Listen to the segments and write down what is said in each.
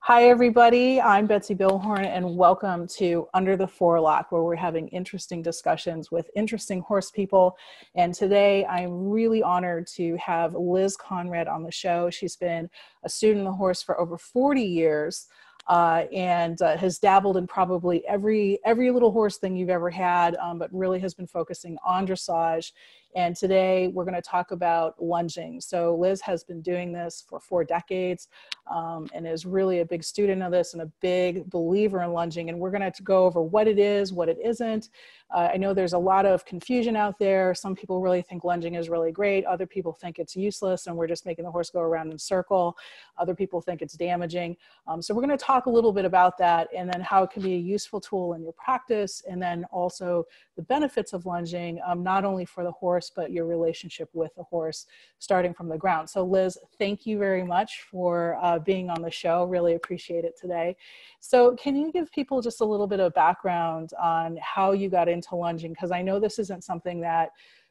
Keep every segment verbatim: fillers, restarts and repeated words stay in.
Hi, everybody. I'm Betsy Billhorn, and welcome to Under the Forelock, where we're having interesting discussions with interesting horse people. And today, I'm really honored to have Liz Conrod on the show. She's been a student in the horse for over forty years. Uh, and uh, has dabbled in probably every every little horse thing you've ever had, um, but really has been focusing on dressage. And today we're going to talk about lunging. So Liz has been doing this for four decades um, and is really a big student of this and a big believer in lunging. And we're going to go over what it is, what it isn't. Uh, I know there's a lot of confusion out there. Some people really think lunging is really great. Other people think it's useless and we're just making the horse go around in a circle. Other people think it's damaging. Um, so we're going to talk Talk a little bit about that, and then how it can be a useful tool in your practice, and then also the benefits of lunging, um, not only for the horse, but your relationship with the horse starting from the ground. So Liz, thank you very much for uh, being on the show. Really appreciate it today. So can you give people just a little bit of background on how you got into lunging? Because I know this isn't something that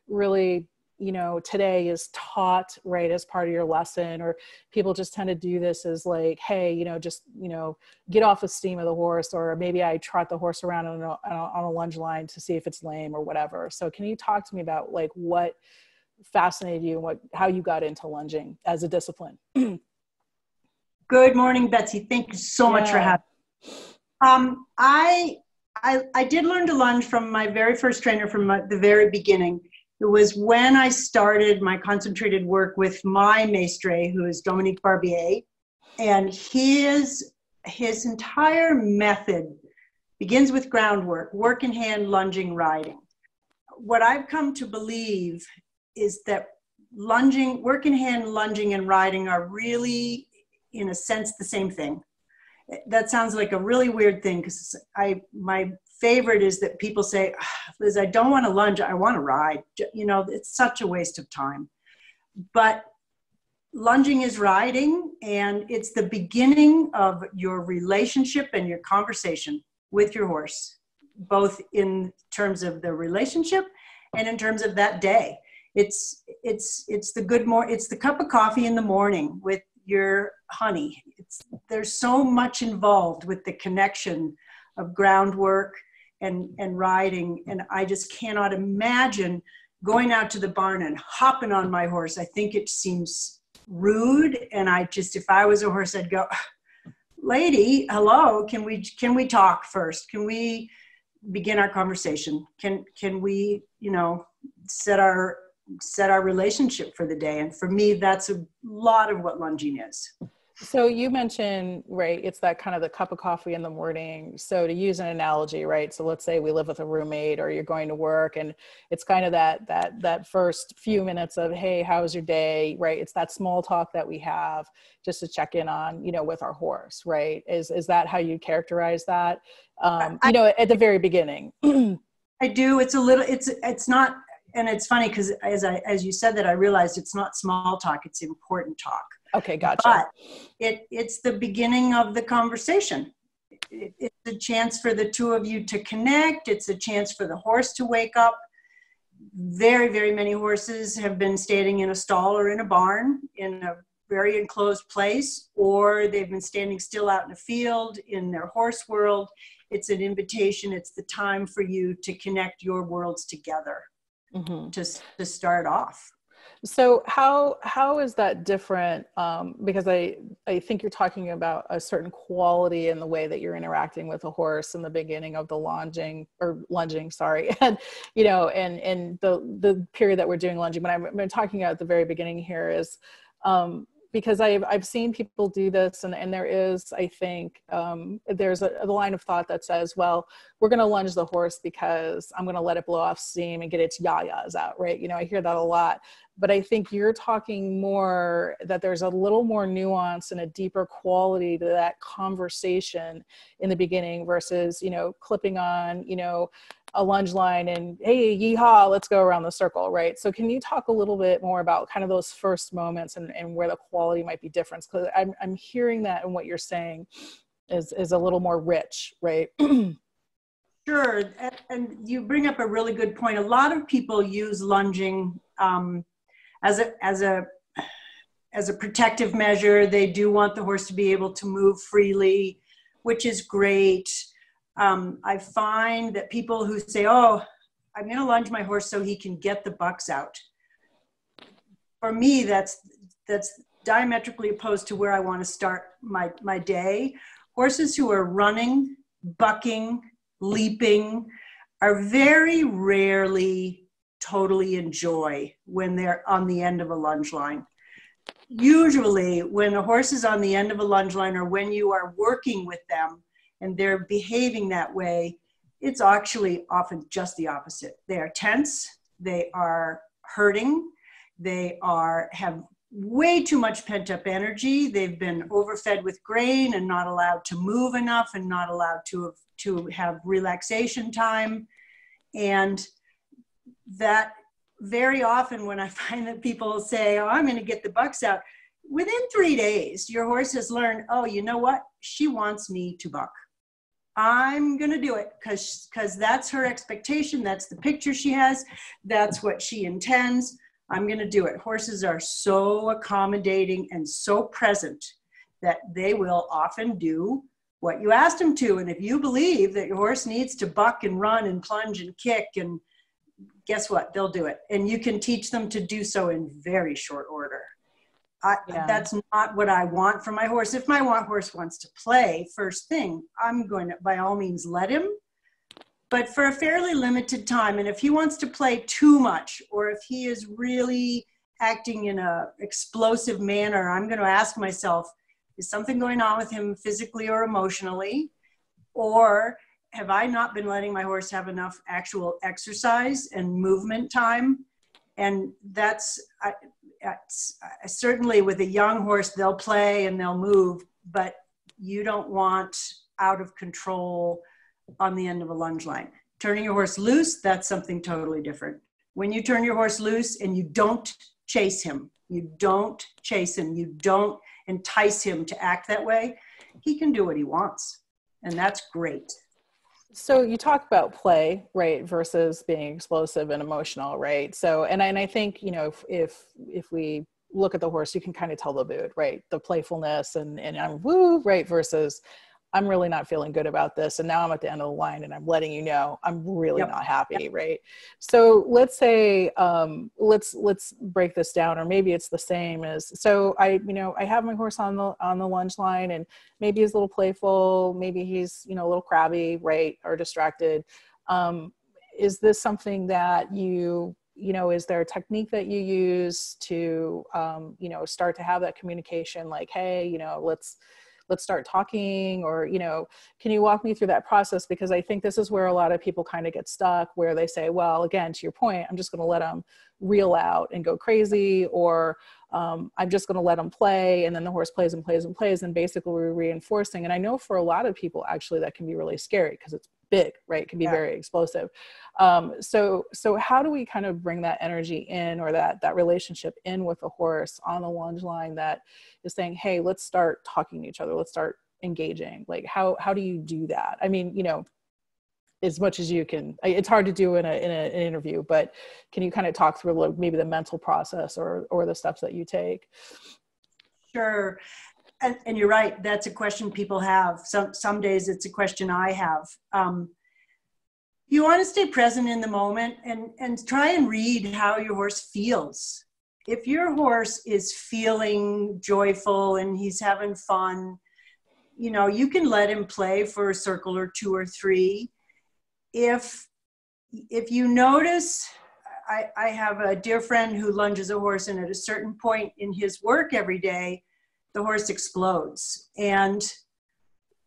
really, you know, today is taught, right, as part of your lesson, or people just tend to do this as like, hey, you know, just, you know, get off the steam of the horse, or maybe I trot the horse around on a, on a lunge line to see if it's lame or whatever. So can you talk to me about like what fascinated you and what, how you got into lunging as a discipline? Good morning, Betsy. Thank you so yeah. much for having me. Um, I, I, I did learn to lunge from my very first trainer from my, the very beginning. It was when I started my concentrated work with my maestre, who is Dominique Barbier, and his, his entire method begins with groundwork, work in hand, lunging, riding. What I've come to believe is that lunging, work in hand, lunging, and riding are really, in a sense, the same thing. That sounds like a really weird thing, because I, my favorite is that people say, Liz, I don't want to lunge, I want to ride. You know, it's such a waste of time. But lunging is riding, and it's the beginning of your relationship and your conversation with your horse, both in terms of the relationship and in terms of that day. It's, it's, it's the good mor- it's the cup of coffee in the morning with your honey. It's, there's so much involved with the connection of groundwork and, and riding. And I just cannot imagine going out to the barn and hopping on my horse. I think it seems rude. And I just, if I was a horse, I'd go, lady, hello, can we, can we talk first? Can we begin our conversation? Can, can we, you know, set our, set our relationship for the day? And for me, that's a lot of what lunging is. So you mentioned, right, it's that kind of the cup of coffee in the morning. So to use an analogy, right, so let's say we live with a roommate or you're going to work, and it's kind of that that that first few minutes of, hey, how's your day, right? It's that small talk that we have just to check in on, you know, with our horse, right? Is is that how you characterize that? Um, I, you know, at the very beginning. I do. It's a little, it's, it's not, and it's funny because as I, as you said that, I realized it's not small talk, it's important talk. Okay, gotcha. But it, it's the beginning of the conversation. It, it's a chance for the two of you to connect. It's a chance for the horse to wake up. Very, very many horses have been standing in a stall or in a barn in a very enclosed place, or they've been standing still out in a field in their horse world. It's an invitation. It's the time for you to connect your worlds together mm-hmm. to, to start off. So how, how is that different? Um, because I, I think you're talking about a certain quality in the way that you're interacting with a horse in the beginning of the lunging or lunging, sorry. And, you know, and, and the, the period that we're doing lunging, but I'm, I'm talking about at the very beginning here is, um, because I've, I've seen people do this, and, and there is, I think, um, there's a, a line of thought that says, well, we're gonna lunge the horse because I'm gonna let it blow off steam and get its yayas out, right? You know, I hear that a lot, but I think you're talking more that there's a little more nuance and a deeper quality to that conversation in the beginning versus, you know, clipping on, you know, a lunge line and, hey, yeehaw, let's go around the circle, right? So can you talk a little bit more about kind of those first moments and, and where the quality might be different? Because I'm, I'm hearing that, and what you're saying is, is a little more rich, right? Sure, and, and you bring up a really good point. A lot of people use lunging um, as a, as a, as a protective measure. They do want the horse to be able to move freely, which is great. Um, I find that people who say, oh, I'm gonna lunge my horse so he can get the bucks out. For me, that's, that's diametrically opposed to where I wanna start my, my day. Horses who are running, bucking, leaping, are very rarely totally in joy when they're on the end of a lunge line. Usually when a horse is on the end of a lunge line, or when you are working with them and they're behaving that way, it's actually often just the opposite. They are tense, they are hurting, they are have way too much pent up energy. They've been overfed with grain and not allowed to move enough and not allowed to have, to have relaxation time. And that very often when I find that people say, oh, I'm gonna get the bucks out, within three days, your horse has learned, oh, you know what? She wants me to buck. I'm gonna do it because because that's her expectation. That's the picture she has. That's what she intends. I'm gonna do it. Horses are so accommodating and so present that they will often do what you asked them to. And if you believe that your horse needs to buck and run and plunge and kick, and guess what? They'll do it. And you can teach them to do so in very short order. I, yeah. That's not what I want for my horse. If my horse wants to play first thing, I'm going to, by all means, let him, but for a fairly limited time. And if he wants to play too much, or if he is really acting in a explosive manner, I'm going to ask myself, is something going on with him physically or emotionally? Or have I not been letting my horse have enough actual exercise and movement time? And that's, I, that's I, certainly with a young horse, they'll play and they'll move, but you don't want out of control on the end of a lunge line. Turning your horse loose, that's something totally different. When you turn your horse loose and you don't chase him, you don't chase him, you don't entice him to act that way, he can do what he wants. And that's great. So you talk about play, right, versus being explosive and emotional, right? So, and, and I think, you know, if, if, if we look at the horse, you can kind of tell the mood, right? The playfulness and, and I'm woo, right? Versus I'm really not feeling good about this. And now I'm at the end of the line and I'm letting you know, I'm really yep. not happy, yep. right? So let's say, um, let's, let's break this down, or maybe it's the same as, so I, you know, I have my horse on the, on the lunge line, and maybe he's a little playful, maybe he's, you know, a little crabby, right? Or distracted. Um, is this something that you, you know, is there a technique that you use to, um, you know, start to have that communication? Like, hey, you know, let's, let's start talking, or, you know, can you walk me through that process? Because I think this is where a lot of people kind of get stuck, where they say, well, again, to your point, I'm just going to let them reel out and go crazy, or um, I'm just going to let them play. And then the horse plays and plays and plays, and basically we're reinforcing. And I know for a lot of people, actually, that can be really scary because it's big, right? It can be yeah. very explosive. Um, so, so how do we kind of bring that energy in, or that, that relationship in with the horse on the lunge line that is saying, hey, let's start talking to each other. Let's start engaging. Like, how, how do you do that? I mean, you know, as much as you can, it's hard to do in a, in a, an interview, but can you kind of talk through, like, maybe the mental process, or, or the steps that you take? Sure. And, and you're right. That's a question people have. Some some days it's a question I have. Um, you want to stay present in the moment, and, and try and read how your horse feels. If your horse is feeling joyful and he's having fun, you know, you can let him play for a circle or two or three. If, if you notice, I, I have a dear friend who lunges a horse, and at a certain point in his work every day, the horse explodes. And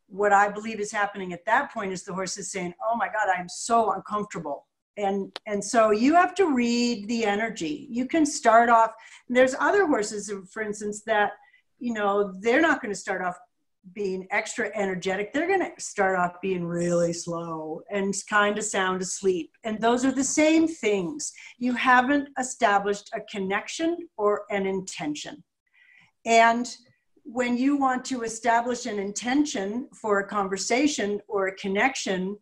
what I believe is happening at that point is the horse is saying, oh my God, I'm so uncomfortable. And, and so you have to read the energy. You can start off, there's other horses, for instance, that, you know, they're not going to start off being extra energetic. They're going to start off being really slow and kind of sound asleep. And those are the same things. You haven't established a connection or an intention. And when you want to establish an intention for a conversation or a connection,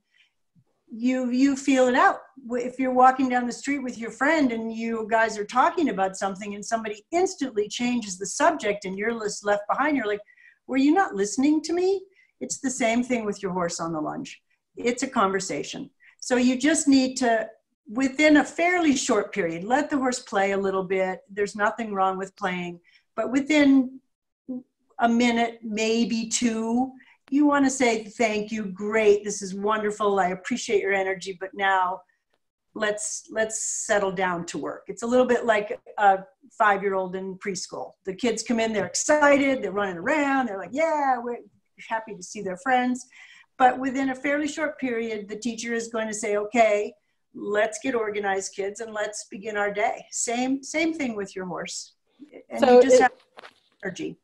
you you feel it out. If you're walking down the street with your friend and you guys are talking about something and somebody instantly changes the subject and you're just left behind, you're like, were you not listening to me? It's the same thing with your horse on the lunge. It's a conversation. So you just need to, within a fairly short period, let the horse play a little bit. There's nothing wrong with playing, but within a minute, maybe two, you want to say, thank you, great, this is wonderful, I appreciate your energy, but now let's let's settle down to work. It's a little bit like a five-year-old in preschool. The kids come in, they're excited, they're running around, they're like, yeah, we're happy to see their friends. But within a fairly short period, the teacher is going to say, okay, let's get organized, kids, and let's begin our day. Same, same thing with your horse. And so you just it, have energy.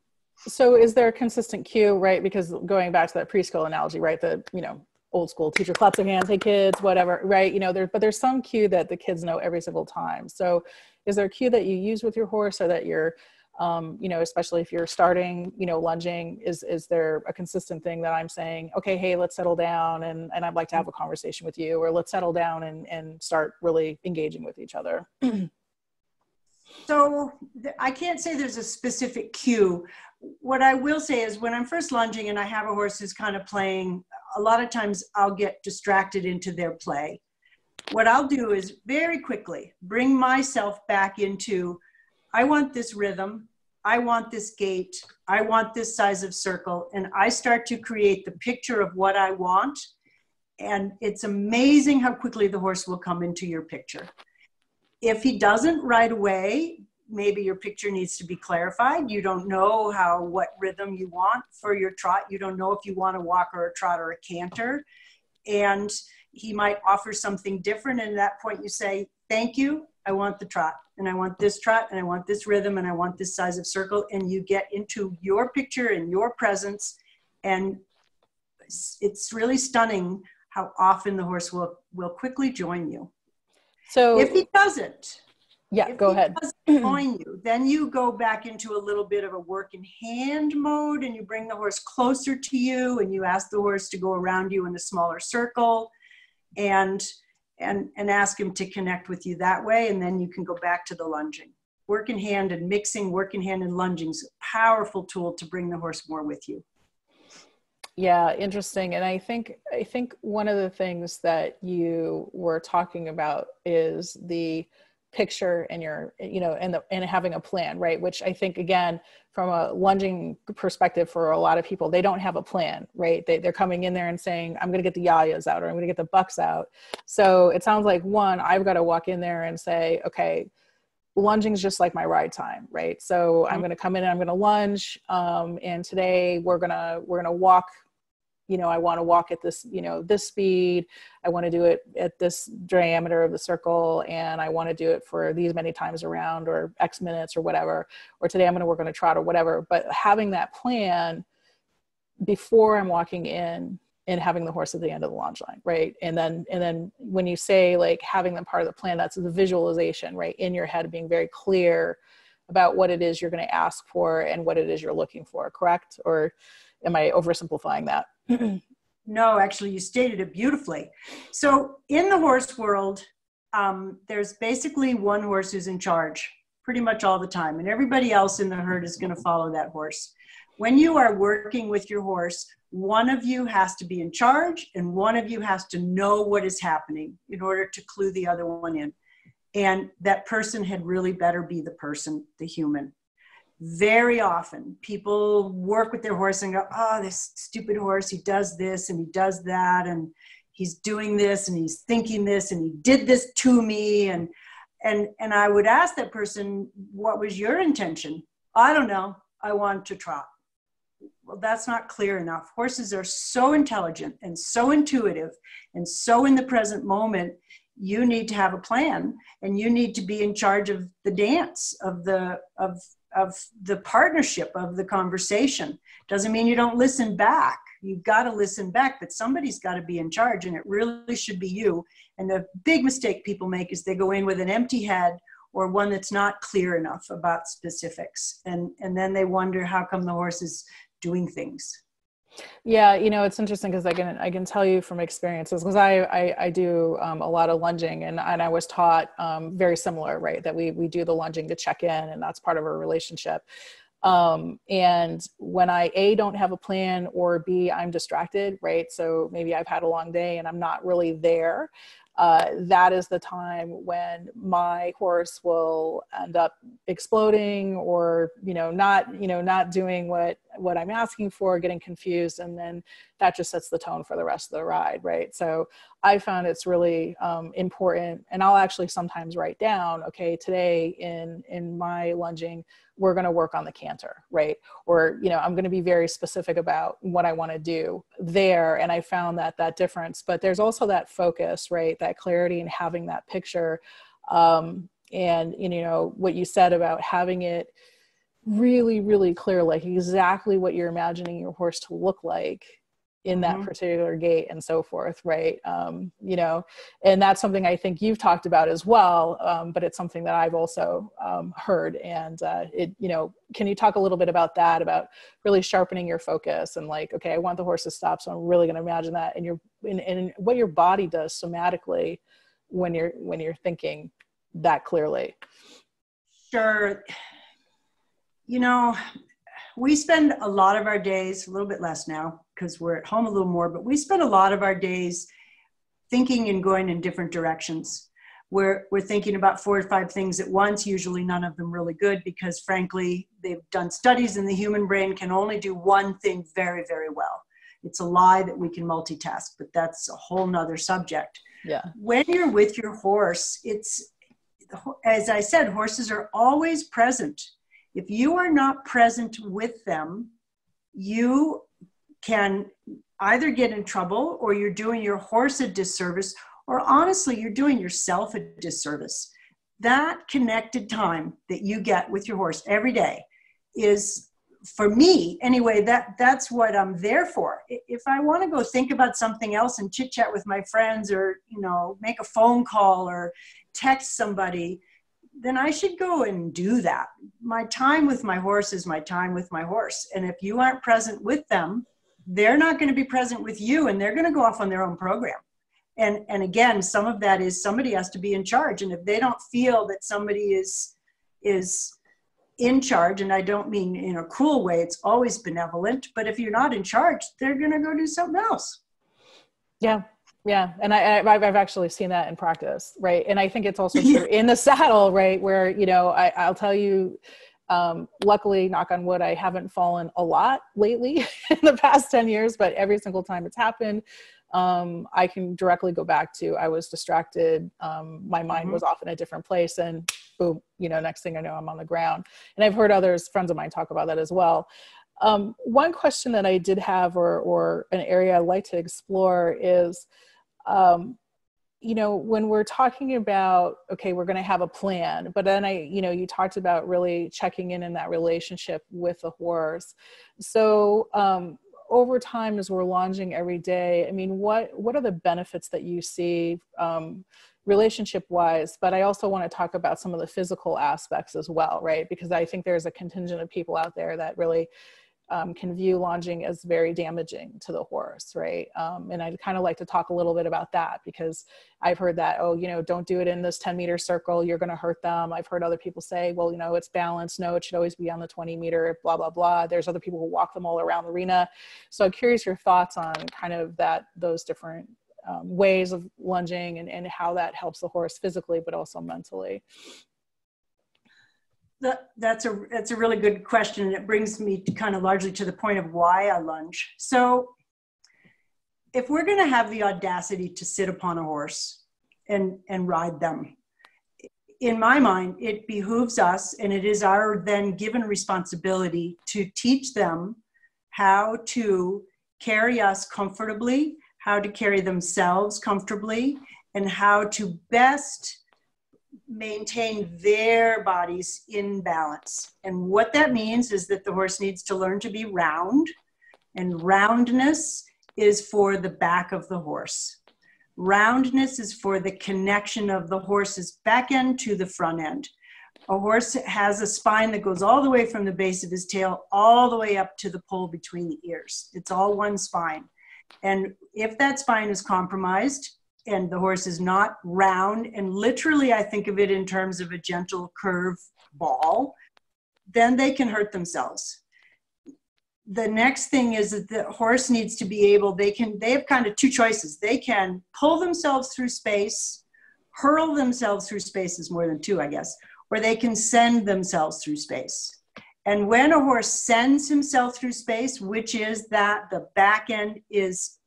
So is there a consistent cue, right? Because going back to that preschool analogy, right? The, you know, old school teacher claps of hands, hey kids, whatever, right? You know, there, but there's some cue that the kids know every single time. So is there a cue that you use with your horse so that you're, um, you know, especially if you're starting, you know, lunging, is, is there a consistent thing that I'm saying, okay, hey, let's settle down and, and I'd like to have a conversation with you, or let's settle down and, and start really engaging with each other? So I can't say there's a specific cue. What I will say is when I'm first lunging and I have a horse who's kind of playing, a lot of times I'll get distracted into their play. What I'll do is very quickly bring myself back into, I want this rhythm, I want this gait, I want this size of circle, and I start to create the picture of what I want. And it's amazing how quickly the horse will come into your picture. If he doesn't right away, maybe your picture needs to be clarified. You don't know how, what rhythm you want for your trot. You don't know if you want a walk or a trot or a canter. And he might offer something different. And at that point you say, thank you, I want the trot. And I want this trot, and I want this rhythm, and I want this size of circle. And you get into your picture and your presence. And it's really stunning how often the horse will, will quickly join you. So if he doesn't, yeah, if go he ahead. Doesn't join you, then you go back into a little bit of a work in hand mode, and you bring the horse closer to you, and you ask the horse to go around you in a smaller circle, and and and ask him to connect with you that way, and then you can go back to the lunging. Work in hand and mixing work in hand and lunging is a powerful tool to bring the horse more with you. Yeah, interesting. And I think I think one of the things that you were talking about is the picture and your, you know, and the and having a plan, right? Which I think, again, from a lunging perspective, for a lot of people, they don't have a plan, right? They they're coming in there and saying, I'm gonna get the yayas out, or I'm gonna get the bucks out. So it sounds like, one, I've got to walk in there and say, okay, lunging is just like my ride time, right? So I'm going to come in and I'm going to lunge. Um, and today we're going to, we're going to walk, you know, I want to walk at this, you know, this speed. I want to do it at this diameter of the circle. And I want to do it for these many times around, or X minutes, or whatever, or today I'm going to work on a trot, or whatever. But having that plan before I'm walking in, and having the horse at the end of the launch line, right? And then, and then when you say like having them part of the plan, that's the visualization, right? In your head, being very clear about what it is you're going to ask for and what it is you're looking for, correct? Or am I oversimplifying that? No, actually you stated it beautifully. So in the horse world, um, there's basically one horse who's in charge pretty much all the time, and everybody else in the herd is going to follow that horse. When you are working with your horse, one of you has to be in charge and one of you has to know what is happening in order to clue the other one in. And that person had really better be the person, the human. Very often people work with their horse and go, oh, this stupid horse, he does this and he does that, and he's doing this and he's thinking this and he did this to me. And, and, and I would ask that person, what was your intention? I don't know, I want to trot. Well, that's not clear enough. Horses are so intelligent and so intuitive and so in the present moment. You need to have a plan, and you need to be in charge of the dance, of the of of the partnership, of the conversation. Doesn't mean you don't listen back. You've got to listen back, but somebody's got to be in charge, and it really should be you. And the big mistake people make is they go in with an empty head, or one that's not clear enough about specifics. And, and then they wonder how come the horse is doing things. Yeah, you know, it's interesting because I can I can tell you from experiences, because I, I I do um, a lot of lunging, and and I was taught um, very similar, right? That we we do the lunging to check in, and that's part of our relationship. Um, and when I, A, don't have a plan, or B, I'm distracted, right? So maybe I've had a long day and I'm not really there. Uh, that is the time when my horse will end up exploding, or, you know, not, you know, not doing what, what I'm asking for, getting confused. And then that just sets the tone for the rest of the ride. Right. So I found it's really, um, important, and I'll actually sometimes write down, okay, today in, in my lunging, we're going to work on the canter, right? Or, you know, I'm going to be very specific about what I want to do there. And I found that that difference, but there's also that focus, right? That clarity and having that picture. Um, and, you know, what you said about having it really, really clear, like exactly what you're imagining your horse to look like in that mm-hmm. particular gait and so forth, right? Um, you know, and that's something I think you've talked about as well, um, but it's something that I've also um, heard. And uh, it, you know, can you talk a little bit about that, about really sharpening your focus and like, okay, I want the horse to stop, so I'm really going to imagine that, and your and, and what your body does somatically when you're when you're thinking that clearly. Sure. You know, we spend a lot of our days, a little bit less now because we're at home a little more, but we spend a lot of our days thinking and going in different directions. We're, we're thinking about four or five things at once, usually none of them really good, because frankly, they've done studies and the human brain can only do one thing very, very well. It's a lie that we can multitask, but that's a whole nother subject. Yeah. When you're with your horse, it's, as I said, horses are always present. If you are not present with them, you can either get in trouble, or you're doing your horse a disservice, or honestly, you're doing yourself a disservice. That connected time that you get with your horse every day is, for me anyway, that, that's what I'm there for. If I want to go think about something else and chit chat with my friends, or, you know, make a phone call or text somebody, then I should go and do that. My time with my horse is my time with my horse. And if you aren't present with them, they're not going to be present with you, and they're going to go off on their own program. And, and again, some of that is somebody has to be in charge. And if they don't feel that somebody is, is in charge, and I don't mean in a cruel way, it's always benevolent, but if you're not in charge, they're going to go do something else. Yeah. Yeah. And I, I've actually seen that in practice. Right. And I think it's also true in the saddle, right? Where, you know, I, I'll tell you, um, luckily, knock on wood, I haven't fallen a lot lately in the past ten years, but every single time it's happened, um, I can directly go back to, I was distracted. Um, my mind mm-hmm. was off in a different place, and boom, you know, next thing I know, I'm on the ground. And I've heard others, friends of mine, talk about that as well. Um, one question that I did have, or, or an area I'd like to explore is, Um, you know, when we're talking about, okay, we're going to have a plan, but then I, you know, you talked about really checking in in that relationship with the horse. So, um, over time, as we're lunging every day, I mean, what, what are the benefits that you see, um, relationship wise, but I also want to talk about some of the physical aspects as well, right? Because I think there's a contingent of people out there that really, Um, can view lunging as very damaging to the horse, right? Um, and I'd kind of like to talk a little bit about that, because I've heard that, oh, you know, don't do it in this ten meter circle, you're going to hurt them. I've heard other people say, well, you know, it's balanced. No, it should always be on the twenty meter, blah, blah, blah. There's other people who walk them all around the arena. So I'm curious your thoughts on kind of that, those different um, ways of lunging, and, and how that helps the horse physically, but also mentally. That's a, that's a really good question. And it brings me to kind of largely to the point of why I lunge. So if we're going to have the audacity to sit upon a horse and, and ride them, in my mind, it behooves us, and it is our then given responsibility to teach them how to carry us comfortably, how to carry themselves comfortably, and how to best maintain their bodies in balance. And what that means is that the horse needs to learn to be round, and roundness is for the back of the horse. Roundness is for the connection of the horse's back end to the front end. A horse has a spine that goes all the way from the base of his tail all the way up to the pole between the ears. It's all one spine. And if that spine is compromised and the horse is not round, and literally I think of it in terms of a gentle curve ball, then they can hurt themselves. The next thing is that the horse needs to be able, they can, they have kind of two choices. They can pull themselves through space, hurl themselves through space is more than two, I guess, or they can send themselves through space. And when a horse sends himself through space, which is that the back end is,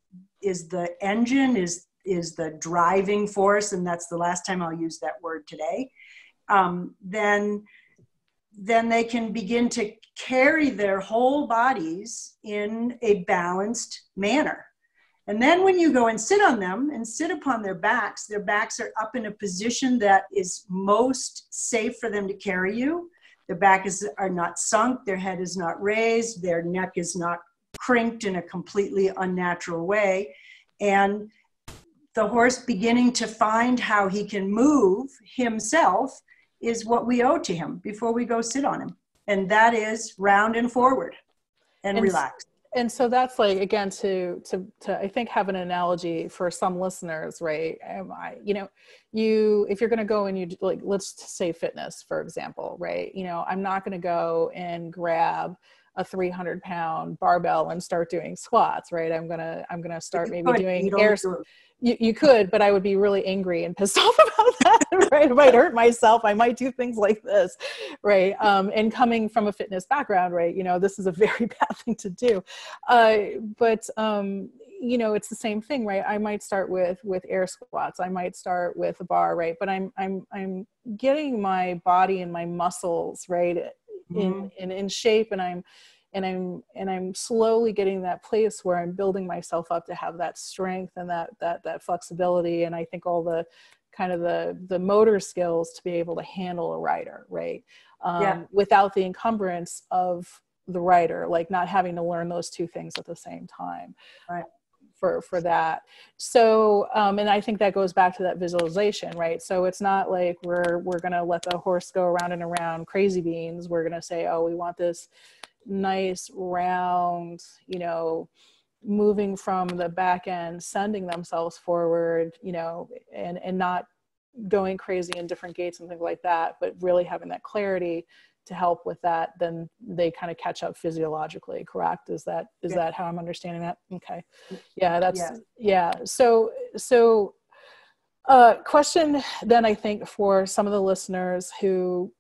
is the engine, is, is the driving force, and that's the last time I'll use that word today, um, then, then they can begin to carry their whole bodies in a balanced manner. And then when you go and sit on them and sit upon their backs, their backs are up in a position that is most safe for them to carry you. Their back is, are not sunk, their head is not raised, their neck is not crinked in a completely unnatural way. And the horse beginning to find how he can move himself is what we owe to him before we go sit on him. And that is round and forward and, and relaxed. And so that's like, again, to, to, to, I think, have an analogy for some listeners, right? Am I, you know, you, if you're going to go and you like, let's say fitness, for example, right? You know, I'm not going to go and grab a three hundred pound barbell and start doing squats, right? I'm going to, I'm going to start maybe doing air. You, you could, but I would be really angry and pissed off about that, right? I might hurt myself. I might do things like this, right? Um, and coming from a fitness background, right? You know, this is a very bad thing to do. Uh, but, um, you know, it's the same thing, right? I might start with, with air squats. I might start with a bar, right? But I'm, I'm, I'm getting my body and my muscles, right, in, mm-hmm. in, in shape, and I'm, And I'm, and I'm slowly getting that place where I'm building myself up to have that strength and that, that, that flexibility. And I think all the kind of the, the motor skills to be able to handle a rider, right? Um, yeah. Without the encumbrance of the rider, like not having to learn those two things at the same time. Right. For, for that. So, um, and I think that goes back to that visualization, right? So it's not like we're, we're going to let the horse go around and around crazy beans. We're going to say, oh, we want this nice round, you know, moving from the back end, sending themselves forward, you know, and, and not going crazy in different gates and things like that, but really having that clarity to help with that, then they kind of catch up physiologically, correct? Is that, is yeah. that how I'm understanding that? Okay. Yeah, that's, yeah. yeah. So, so uh, question then, I think, for some of the listeners who,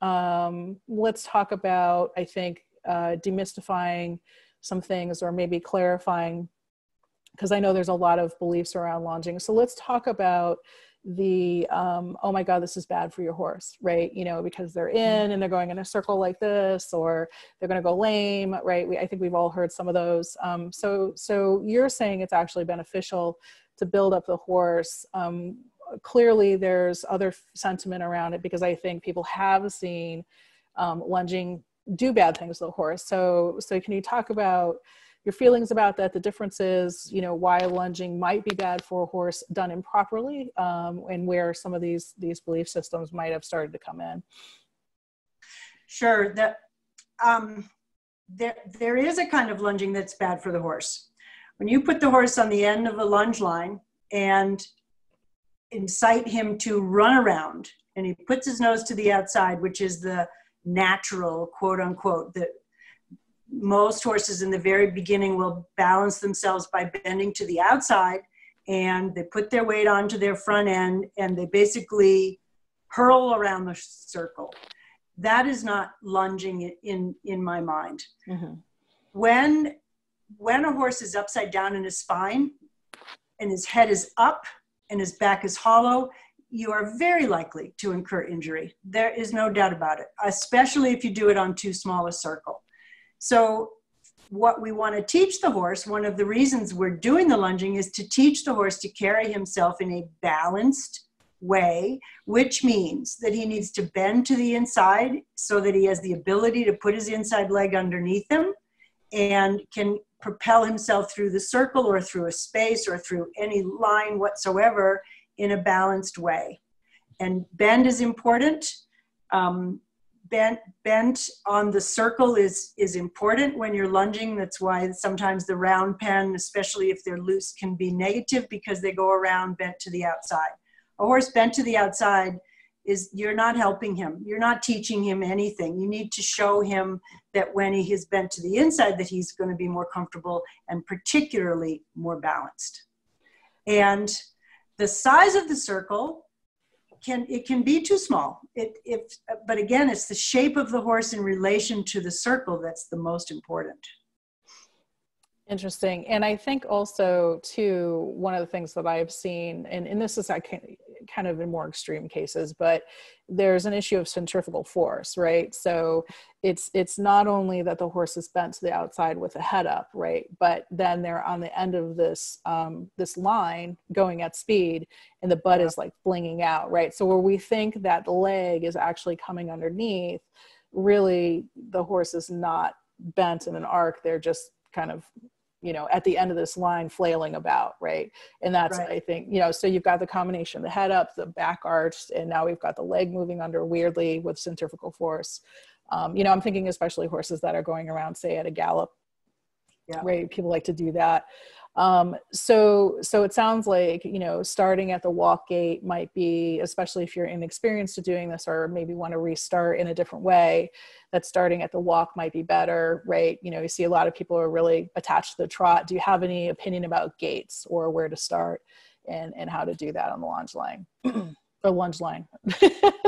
um, let's talk about, I think, uh, demystifying some things or maybe clarifying, because I know there's a lot of beliefs around lunging. So let's talk about the, um, oh my God, this is bad for your horse, right? You know, because they're in and they're going in a circle like this, or they're going to go lame, right? We, I think we've all heard some of those. Um, so, so you're saying it's actually beneficial to build up the horse. Um, clearly there's other sentiment around it, because I think people have seen, um, lunging do bad things to the horse. So, so can you talk about your feelings about that, the differences, you know, why lunging might be bad for a horse done improperly, um, and where some of these, these belief systems might have started to come in? Sure. That, um, there, there is a kind of lunging that's bad for the horse. When you put the horse on the end of a lunge line and incite him to run around, and he puts his nose to the outside, which is the natural, quote unquote, that most horses in the very beginning will balance themselves by bending to the outside, and they put their weight onto their front end and they basically hurl around the circle. That is not lunging in, in my mind. Mm-hmm. When, when a horse is upside down in his spine and his head is up and his back is hollow, you are very likely to incur injury. There is no doubt about it, especially if you do it on too small a circle. So what we want to teach the horse, one of the reasons we're doing the lunging, is to teach the horse to carry himself in a balanced way, which means that he needs to bend to the inside so that he has the ability to put his inside leg underneath him and can propel himself through the circle or through a space or through any line whatsoever in a balanced way. And bend is important. um, bent bent on the circle is is important when you're lunging. That's why sometimes the round pen, especially if they're loose, can be negative because they go around bent to the outside. A horse bent to the outside is you're not helping him. You're not teaching him anything. You need to show him that when he is bent to the inside, that he's going to be more comfortable and particularly more balanced. And the size of the circle can, it can be too small. It, if, but again, it's the shape of the horse in relation to the circle that's the most important. Interesting. And I think also too, one of the things that I've seen, and, and this is kind of in more extreme cases, but there's an issue of centrifugal force, right? So it's, it's not only that the horse is bent to the outside with the head up, right? But then they're on the end of this, um, this line going at speed and the butt is like flinging out, right? So where we think that the leg is actually coming underneath, really the horse is not bent in an arc. They're just kind of, you know, at the end of this line flailing about, right? And that's, right. I think, you know, so you've got the combination, the head up, the back arched, and now we've got the leg moving under weirdly with centrifugal force. Um, you know, I'm thinking especially horses that are going around, say at a gallop, yeah. right? People like to do that. Um, so, so it sounds like, you know, starting at the walk gait might be, especially if you're inexperienced to doing this, or maybe want to restart in a different way, that starting at the walk might be better, right? You know, you see a lot of people are really attached to the trot. Do you have any opinion about gaits or where to start and, and how to do that on the lunge line or lunge line?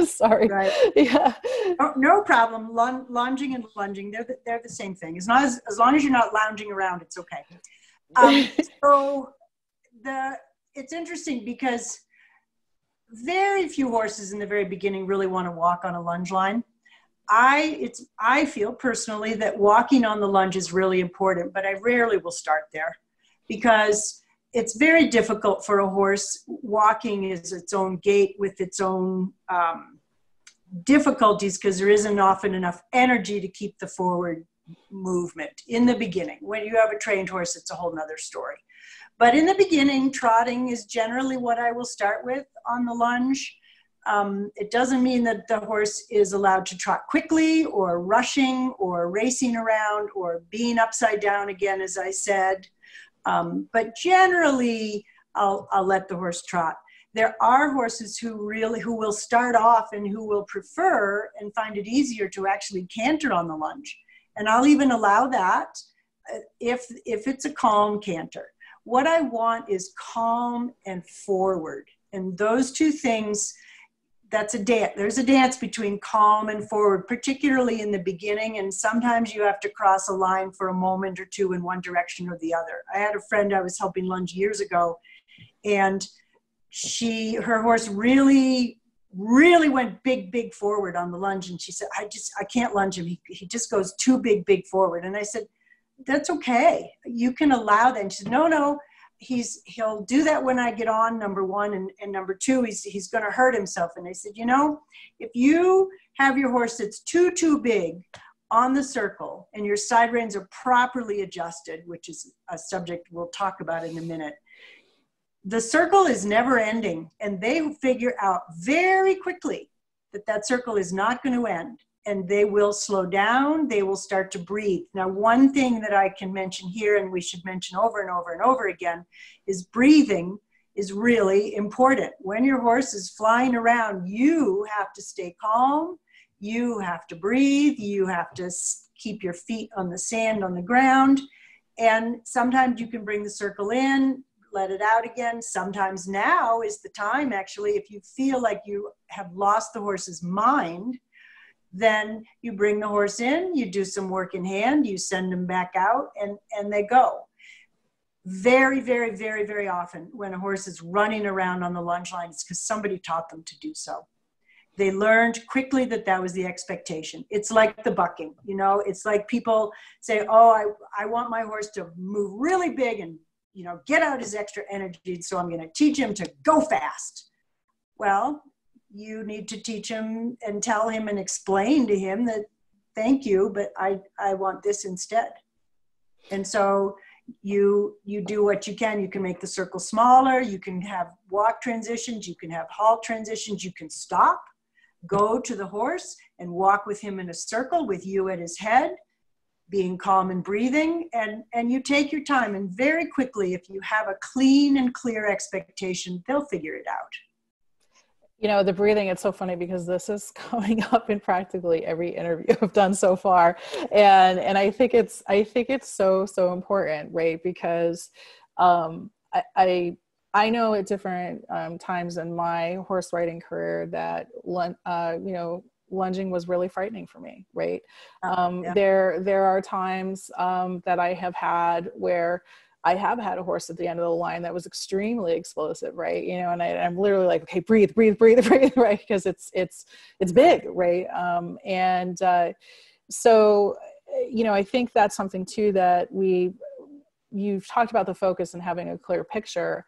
Sorry. Right. Yeah. No, no problem. Lung, lunging and lunging. They're the, they're the same thing. As long as, as long as you're not lounging around, it's okay. um, so the, it's interesting because very few horses in the very beginning really want to walk on a lunge line. I, it's, I feel personally that walking on the lunge is really important, but I rarely will start there because it's very difficult for a horse. Walking is its own gait with its own um, difficulties because there isn't often enough energy to keep the forward movement in the beginning. When you have a trained horse, it's a whole nother story. But in the beginning, trotting is generally what I will start with on the lunge. Um, it doesn't mean that the horse is allowed to trot quickly or rushing or racing around or being upside down again, as I said. Um, but generally, I'll, I'll let the horse trot. There are horses who really, who will start off and who will prefer and find it easier to actually canter on the lunge. And I'll even allow that if, if it's a calm canter. What I want is calm and forward. And those two things, that's a dance. There's a dance between calm and forward, particularly in the beginning. And sometimes you have to cross a line for a moment or two in one direction or the other. I had a friend I was helping lunge years ago, and she, her horse really, really went big, big forward on the lunge. And she said, I just, I can't lunge him. He, he just goes too big, big forward. And I said, that's okay. You can allow that. And she said, no, no, he's, he'll do that when I get on, number one. And, and number two, he's, he's going to hurt himself. And I said, you know, if you have your horse that's too, too big on the circle and your side reins are properly adjusted, which is a subject we'll talk about in a minute, the circle is never ending, and they figure out very quickly that that circle is not going to end, and they will slow down. They will start to breathe. Now, one thing that I can mention here, and we should mention over and over and over again, is breathing is really important. When your horse is flying around, you have to stay calm. You have to breathe. You have to keep your feet on the sand, on the ground. And sometimes you can bring the circle in, let it out again. Sometimes now is the time, actually, if you feel like you have lost the horse's mind, then you bring the horse in, you do some work in hand, you send them back out, and, and they go. Very, very, very, very often when a horse is running around on the lunge line, it's because somebody taught them to do so. They learned quickly that that was the expectation. It's like the bucking, you know, it's like people say, oh, I, I want my horse to move really big and, you know, get out his extra energy, so I'm going to teach him to go fast. Well, you need to teach him and tell him and explain to him that, thank you, but I, I want this instead. And so you, you do what you can. You can make the circle smaller. You can have walk transitions. You can have halt transitions. You can stop. go to the horse and walk with him in a circle with you at his head, being calm and breathing, and, and you take your time, and very quickly, if you have a clean and clear expectation, they'll figure it out. You know, the breathing, it's so funny because this is coming up in practically every interview I've done so far. And, and I think it's, I think it's so, so important, right? Because um, I, I, I know at different um, times in my horse riding career that, uh, you know, lunging was really frightening for me, right? Um, yeah. There, there are times um, that I have had where I have had a horse at the end of the line that was extremely explosive, right? You know, and I, I'm literally like, okay, breathe, breathe, breathe, breathe, right? Because it's, it's, it's big, right? Um, and uh, so, you know, I think that's something too that we, you've talked about the focus and having a clear picture.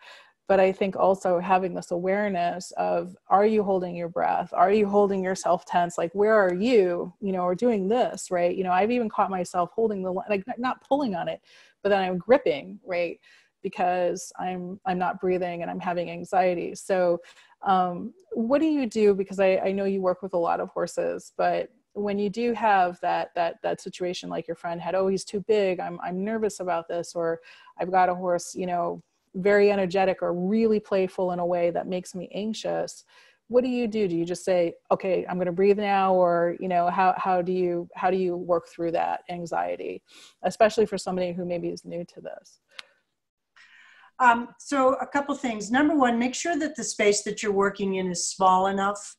But I think also having this awareness of, are you holding your breath? Are you holding yourself tense? Like, where are you, you know, or doing this, right? You know, I've even caught myself holding the, like not pulling on it, but then I'm gripping, right? Because I'm, I'm not breathing and I'm having anxiety. So um, what do you do? Because I, I know you work with a lot of horses, but when you do have that, that, that situation, like your friend had, oh, he's too big, I'm, I'm nervous about this, or I've got a horse, you know, very energetic or really playful in a way that makes me anxious. What do you do? Do you just say, okay, I'm going to breathe now? Or, you know, how, how do you, how do you work through that anxiety, especially for somebody who maybe is new to this? Um, so a couple things. Number one, make sure that the space that you're working in is small enough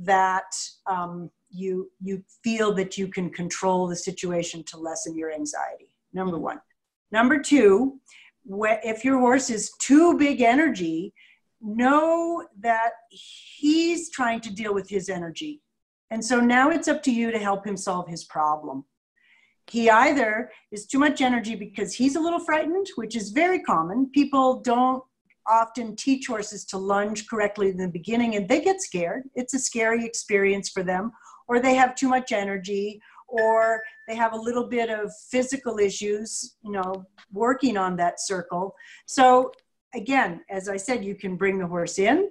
that um, you, you feel that you can control the situation to lessen your anxiety. Number one. Number two, if your horse is too big energy, know that he's trying to deal with his energy. And so now it's up to you to help him solve his problem. He either is too much energy because he's a little frightened, which is very common. People don't often teach horses to lunge correctly in the beginning and they get scared. It's a scary experience for them, or they have too much energy, or they have a little bit of physical issues, you know, working on that circle. So again, as I said, you can bring the horse in,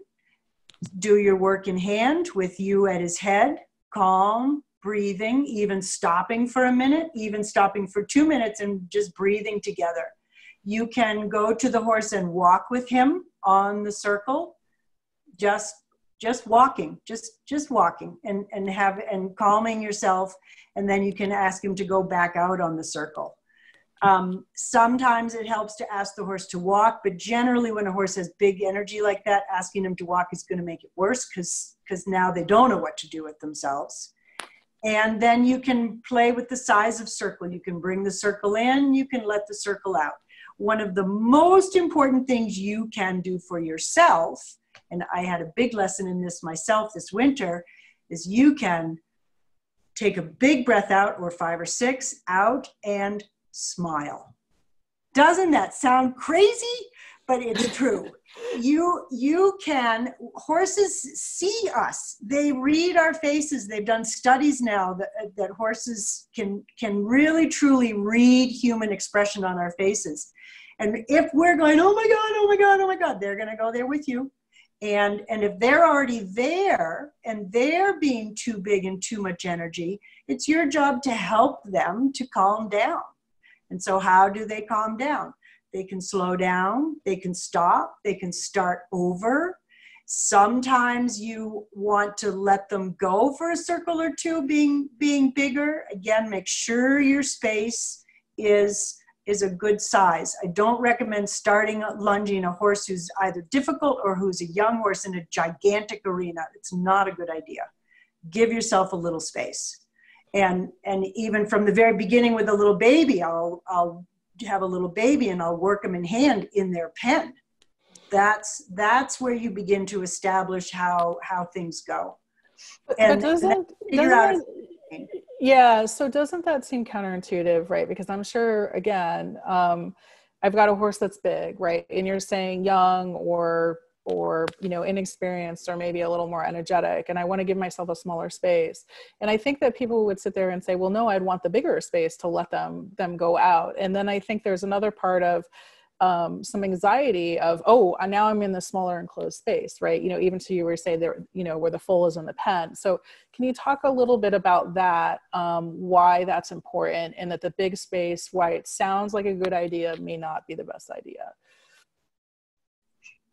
do your work in hand with you at his head, calm, breathing, even stopping for a minute, even stopping for two minutes and just breathing together. You can go to the horse and walk with him on the circle, just Just walking, just, just walking and, and, have, and calming yourself, and then you can ask him to go back out on the circle. Um, sometimes it helps to ask the horse to walk, but generally when a horse has big energy like that, asking him to walk is going to make it worse because now they don't know what to do with themselves. And then you can play with the size of circle. You can bring the circle in, you can let the circle out. One of the most important things you can do for yourself, and I had a big lesson in this myself this winter, is you can take a big breath out, or five or six out, and smile. Doesn't that sound crazy? But it's true. You, you can, horses see us. They read our faces. They've done studies now that, that horses can, can really truly read human expression on our faces. And if we're going, oh my God, oh my God, oh my God, they're going to go there with you. And, and if they're already there and they're being too big and too much energy, it's your job to help them to calm down. And so how do they calm down? They can slow down, they can stop, they can start over. Sometimes you want to let them go for a circle or two being, being bigger. Again, make sure your space is is a good size. I don't recommend starting lunging a horse who's either difficult or who's a young horse in a gigantic arena. It's not a good idea. Give yourself a little space. And, and even from the very beginning with a little baby, I'll, I'll have a little baby and I'll work them in hand in their pen. That's, that's where you begin to establish how, how things go. And but doesn't, figure doesn't... out Yeah. So doesn't that seem counterintuitive, right? Because I'm sure, again, um, I've got a horse that's big, right? And you're saying young or, or, you know, inexperienced or maybe a little more energetic. And I want to give myself a smaller space. And I think that people would sit there and say, well, no, I'd want the bigger space to let them, them go out. And then I think there's another part of, um, some anxiety of, oh, now I'm in this smaller enclosed space, right? You know, even so you were saying there, you know, where the full is in the pen. So can you talk a little bit about that, um, why that's important, and that the big space, why it sounds like a good idea may not be the best idea?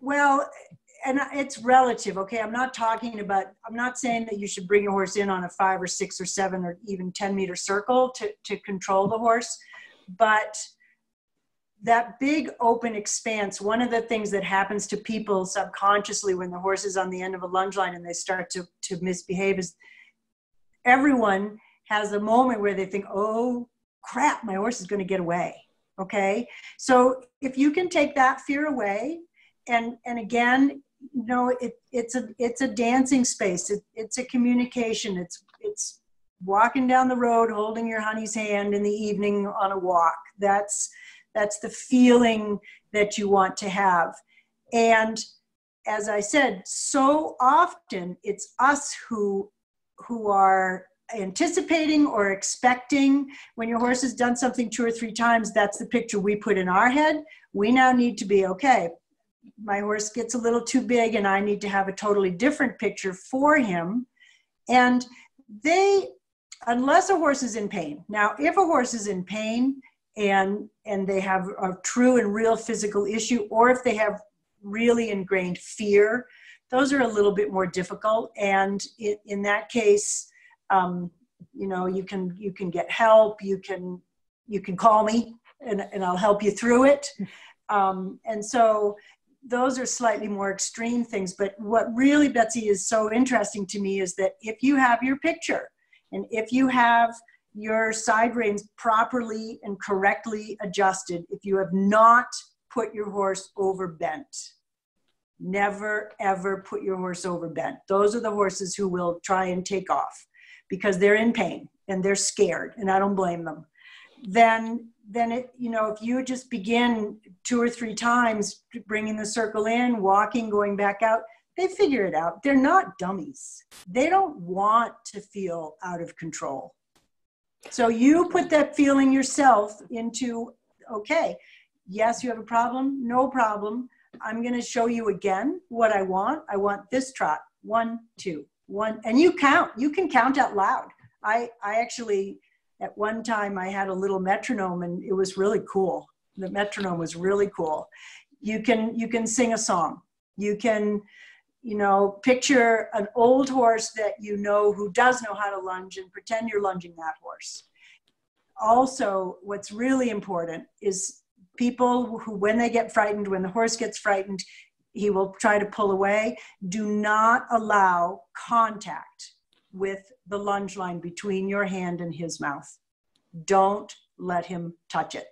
Well, and it's relative, okay? I'm not talking about, I'm not saying that you should bring your horse in on a five or six or seven or even ten meter circle to, to control the horse. But that big open expanse, one of the things that happens to people subconsciously when the horse is on the end of a lunge line and they start to, to misbehave is everyone has a moment where they think, oh crap, my horse is gonna get away, okay? So if you can take that fear away, And, and again, you know, it, it's, a, it's a dancing space. It, it's a communication. It's, it's walking down the road, holding your honey's hand in the evening on a walk. That's, that's the feeling that you want to have. And as I said, so often it's us who, who are anticipating or expecting. When your horse has done something two or three times, that's the picture we put in our head. We now need to be okay. My horse gets a little too big and I need to have a totally different picture for him. And they, unless a horse is in pain. Now, if a horse is in pain and, and they have a true and real physical issue, or if they have really ingrained fear, those are a little bit more difficult. And in, in that case, um, you know, you can, you can get help, you can, you can call me and, and I'll help you through it. Um, and so, those are slightly more extreme things, but what really, Betsy, is so interesting to me is that if you have your picture and if you have your side reins properly and correctly adjusted, if you have not put your horse over bent, never ever put your horse over bent. Those are the horses who will try and take off because they're in pain and they're scared, and I don't blame them. Then then it, you know, if you just begin two or three times bringing the circle in, walking, going back out, they figure it out. They're not dummies. They don't want to feel out of control. So you put that feeling yourself into, okay, yes, you have a problem, no problem. I'm gonna show you again what I want. I want this trot, one, two, one, and you count, you can count out loud. I, I actually, at one time I had a little metronome and it was really cool. The metronome was really cool. You can, you can sing a song. You can, you know, picture an old horse that you know who does know how to lunge and pretend you're lunging that horse. Also, what's really important is people who, when they get frightened, when the horse gets frightened, he will try to pull away. Do not allow contact with the lunge line between your hand and his mouth. Don't let him touch it.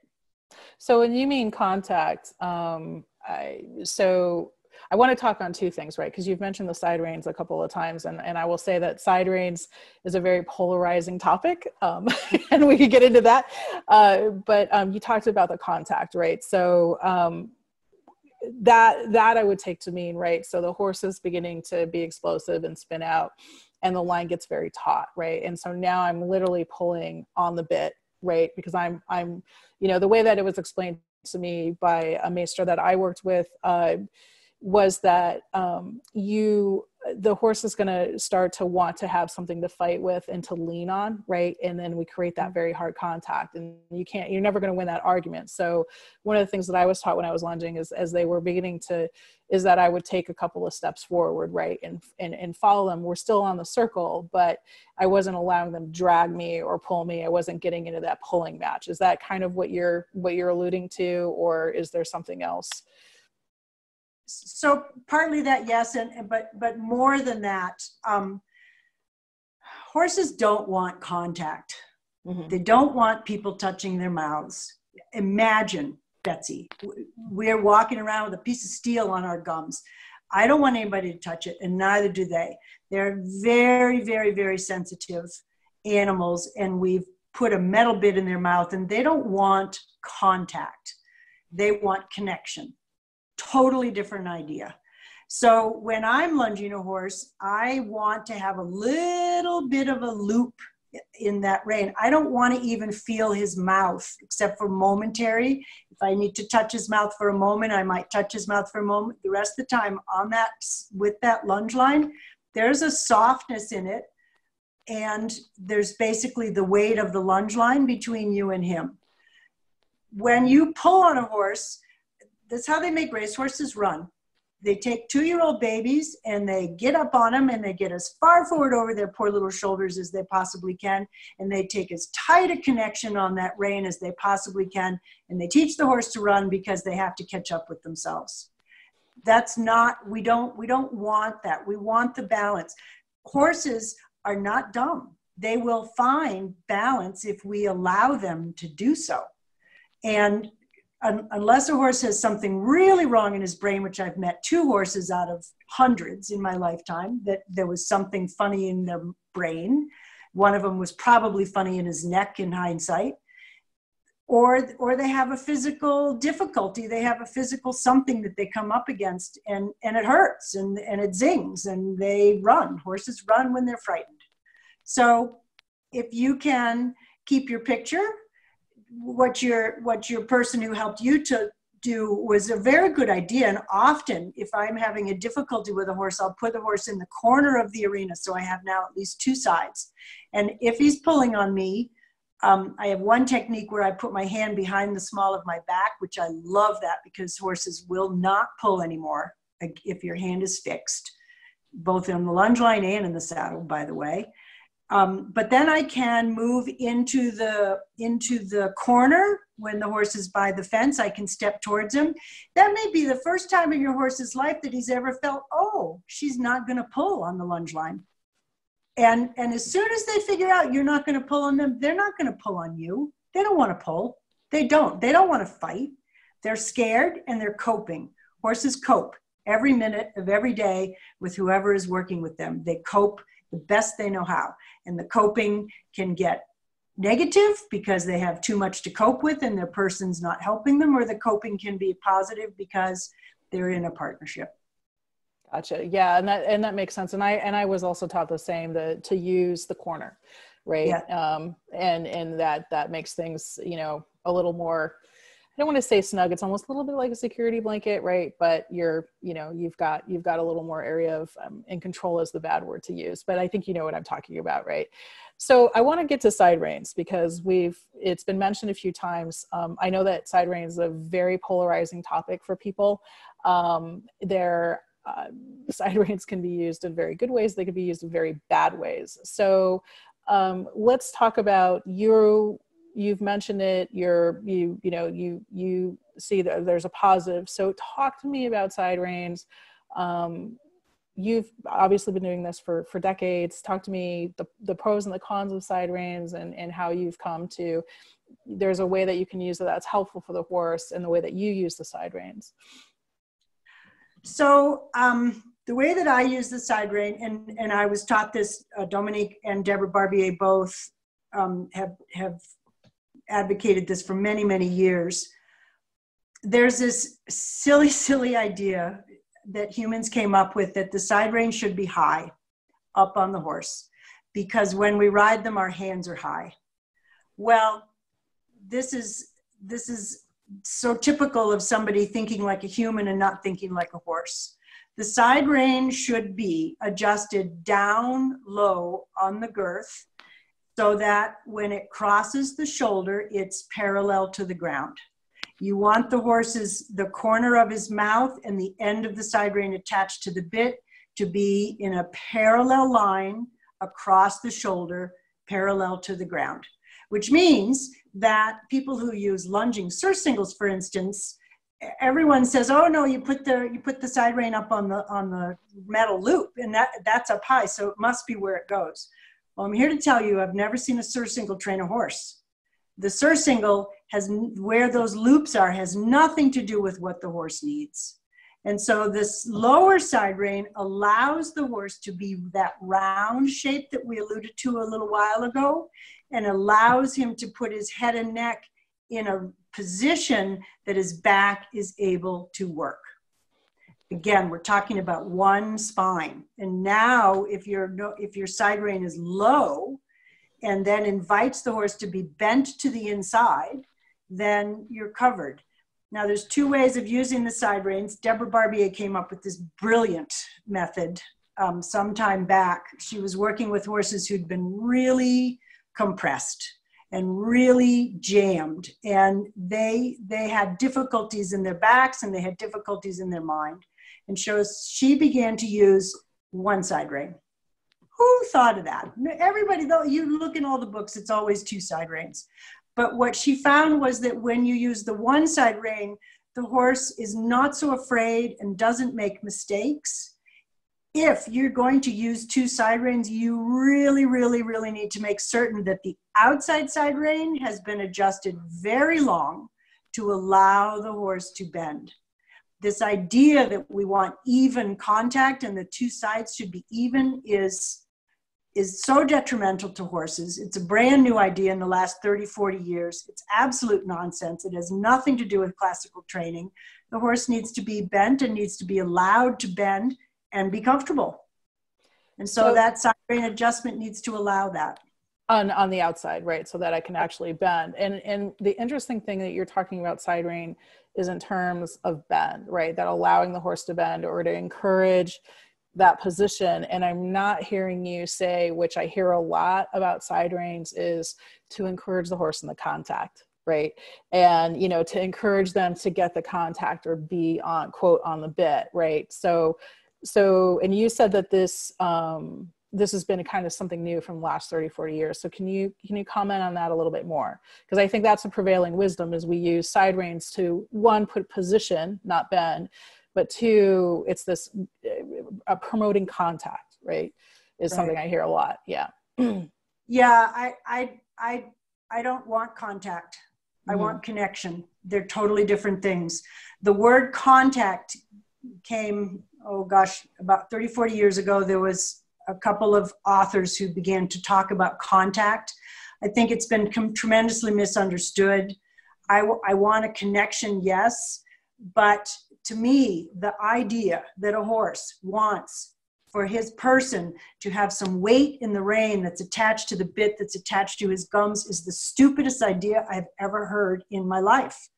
So when you mean contact, um, I, so I want to talk on two things, right? Because you've mentioned the side reins a couple of times, and, and I will say that side reins is a very polarizing topic, um, and we could get into that. Uh, but um, you talked about the contact, right? So um, that, that I would take to mean, right? So the horse is beginning to be explosive and spin out, and the line gets very taut, right? And so now I'm literally pulling on the bit, right? Because I'm, I'm, you know, the way that it was explained to me by a maester that I worked with uh, was that um, you, the horse is gonna start to want to have something to fight with and to lean on, right? And then we create that very hard contact, and you can't, you're never gonna win that argument. So one of the things that I was taught when I was lunging is, as they were beginning to, is that I would take a couple of steps forward, right? And, and, and follow them. We're still on the circle, but I wasn't allowing them to drag me or pull me. I wasn't getting into that pulling match. Is that kind of what you're, what you're alluding to, or is there something else? So partly that, yes, and but but more than that, um, horses don't want contact. Mm-hmm. They don't want people touching their mouths. Imagine, Betsy, we're walking around with a piece of steel on our gums. I don't want anybody to touch it, and neither do they. They're very, very, very sensitive animals, and we've put a metal bit in their mouth, and they don't want contact. They want connection. Totally different idea. So when I'm lunging a horse, I want to have a little bit of a loop in that rain. I don't want to even feel his mouth except for momentary. If I need to touch his mouth for a moment, I might touch his mouth for a moment. The rest of the time on that, with that lunge line, there's a softness in it. And there's basically the weight of the lunge line between you and him. When you pull on a horse, that's how they make racehorses run. They take two-year-old babies and they get up on them and they get as far forward over their poor little shoulders as they possibly can. And they take as tight a connection on that rein as they possibly can. And they teach the horse to run because they have to catch up with themselves. That's not, we don't, we don't want that. We want the balance. Horses are not dumb. They will find balance if we allow them to do so. And unless a horse has something really wrong in his brain, which I've met two horses out of hundreds in my lifetime, that there was something funny in their brain. One of them was probably funny in his neck in hindsight. Or, or they have a physical difficulty. They have a physical something that they come up against, and, and it hurts, and, and it zings, and they run. Horses run when they're frightened. So if you can keep your picture, what your what your person who helped you to do was a very good idea. And often if I'm having a difficulty with a horse, I'll put the horse in the corner of the arena. So I have now at least two sides. And if he's pulling on me, um, I have one technique where I put my hand behind the small of my back, which I love that because horses will not pull anymore if your hand is fixed, both in the lunge line and in the saddle, by the way. Um, but then I can move into the, into the corner when the horse is by the fence. I can step towards him. That may be the first time in your horse's life that he's ever felt, oh, she's not going to pull on the lunge line. And, and as soon as they figure out you're not going to pull on them, they're not going to pull on you. They don't want to pull. They don't. They don't want to fight. They're scared and they're coping. Horses cope every minute of every day with whoever is working with them. They cope the best they know how. And the coping can get negative because they have too much to cope with and their person's not helping them, or the coping can be positive because they're in a partnership. Gotcha. Yeah. And that, and that makes sense. And I, and I was also taught the same, the, to use the corner, right? Yeah. Um, and, and that, that makes things, you know, a little more, I don't want to say snug. It's almost a little bit like a security blanket, right? But you're, you know, you've got, you've got a little more area of, um, and control is the bad word to use, but I think you know what I'm talking about, right? So I want to get to side reins because we've, it's been mentioned a few times. Um, I know that side reins is a very polarizing topic for people. Um, they're, Uh, side reins can be used in very good ways. They can be used in very bad ways. So um, let's talk about you. You've mentioned it. You're you you know you you see that there's a positive. So talk to me about side reins. Um, you've obviously been doing this for for decades. Talk to me the the pros and the cons of side reins and and how you've come to. There's a way that you can use it that's helpful for the horse and the way that you use the side reins. So um, the way that I use the side rein, and, and I was taught this, uh, Dominique and Deborah Barbier both um, have, have advocated this for many, many years. There's this silly, silly idea that humans came up with that the side rein should be high up on the horse because when we ride them, our hands are high. Well, this is, this is, so typical of somebody thinking like a human and not thinking like a horse. The side rein should be adjusted down low on the girth so that when it crosses the shoulder, it's parallel to the ground. You want the horse's, the corner of his mouth and the end of the side rein attached to the bit to be in a parallel line across the shoulder, parallel to the ground. Which means that people who use lunging surcingles, for instance, everyone says, "Oh no, you put the you put the side rein up on the on the metal loop, and that that's up high, so it must be where it goes." Well, I'm here to tell you, I've never seen a surcingle train a horse. The surcingle has where those loops are has nothing to do with what the horse needs, and so this lower side rein allows the horse to be that round shape that we alluded to a little while ago. And allows him to put his head and neck in a position that his back is able to work. Again, we're talking about one spine. And now if your, if your side rein is low, and then invites the horse to be bent to the inside, then you're covered. Now there's two ways of using the side reins. Deborah Barbier came up with this brilliant method um, some time back. She was working with horses who'd been really compressed and really jammed, and they, they had difficulties in their backs and they had difficulties in their mind. And so she began to use one side rein. Who thought of that? Everybody, though, you look in all the books, it's always two side reins. But what she found was that when you use the one side rein, the horse is not so afraid and doesn't make mistakes. If you're going to use two side reins, you really, really, really need to make certain that the outside side rein has been adjusted very long to allow the horse to bend. This idea that we want even contact and the two sides should be even is, is so detrimental to horses. It's a brand new idea in the last thirty, forty years. It's absolute nonsense. It has nothing to do with classical training. The horse needs to be bent and needs to be allowed to bend and be comfortable. And so, so that side rein adjustment needs to allow that. On, on the outside, right? So that I can actually bend. And, and the interesting thing that you're talking about side rein is in terms of bend, right? That allowing the horse to bend or to encourage that position. And I'm not hearing you say, which I hear a lot about side reins, is to encourage the horse in the contact, right? And, you know, to encourage them to get the contact or be on, quote, on the bit, right? So, so, and you said that this, um, this has been kind of something new from the last thirty, forty years. So can you, can you comment on that a little bit more? Because I think that's a prevailing wisdom, is we use side reins to, one, put position, not bend, but two, it's this uh, promoting contact, right? Is right. Something I hear a lot. Yeah. Yeah. I, I, I, I don't want contact. Mm-hmm. I want connection. They're totally different things. The word contact came, oh gosh, about thirty, forty years ago. There was a couple of authors who began to talk about contact. I think it's been tremendously misunderstood. I, I want a connection, yes, but to me, the idea that a horse wants for his person to have some weight in the rein that's attached to the bit that's attached to his gums is the stupidest idea I've ever heard in my life.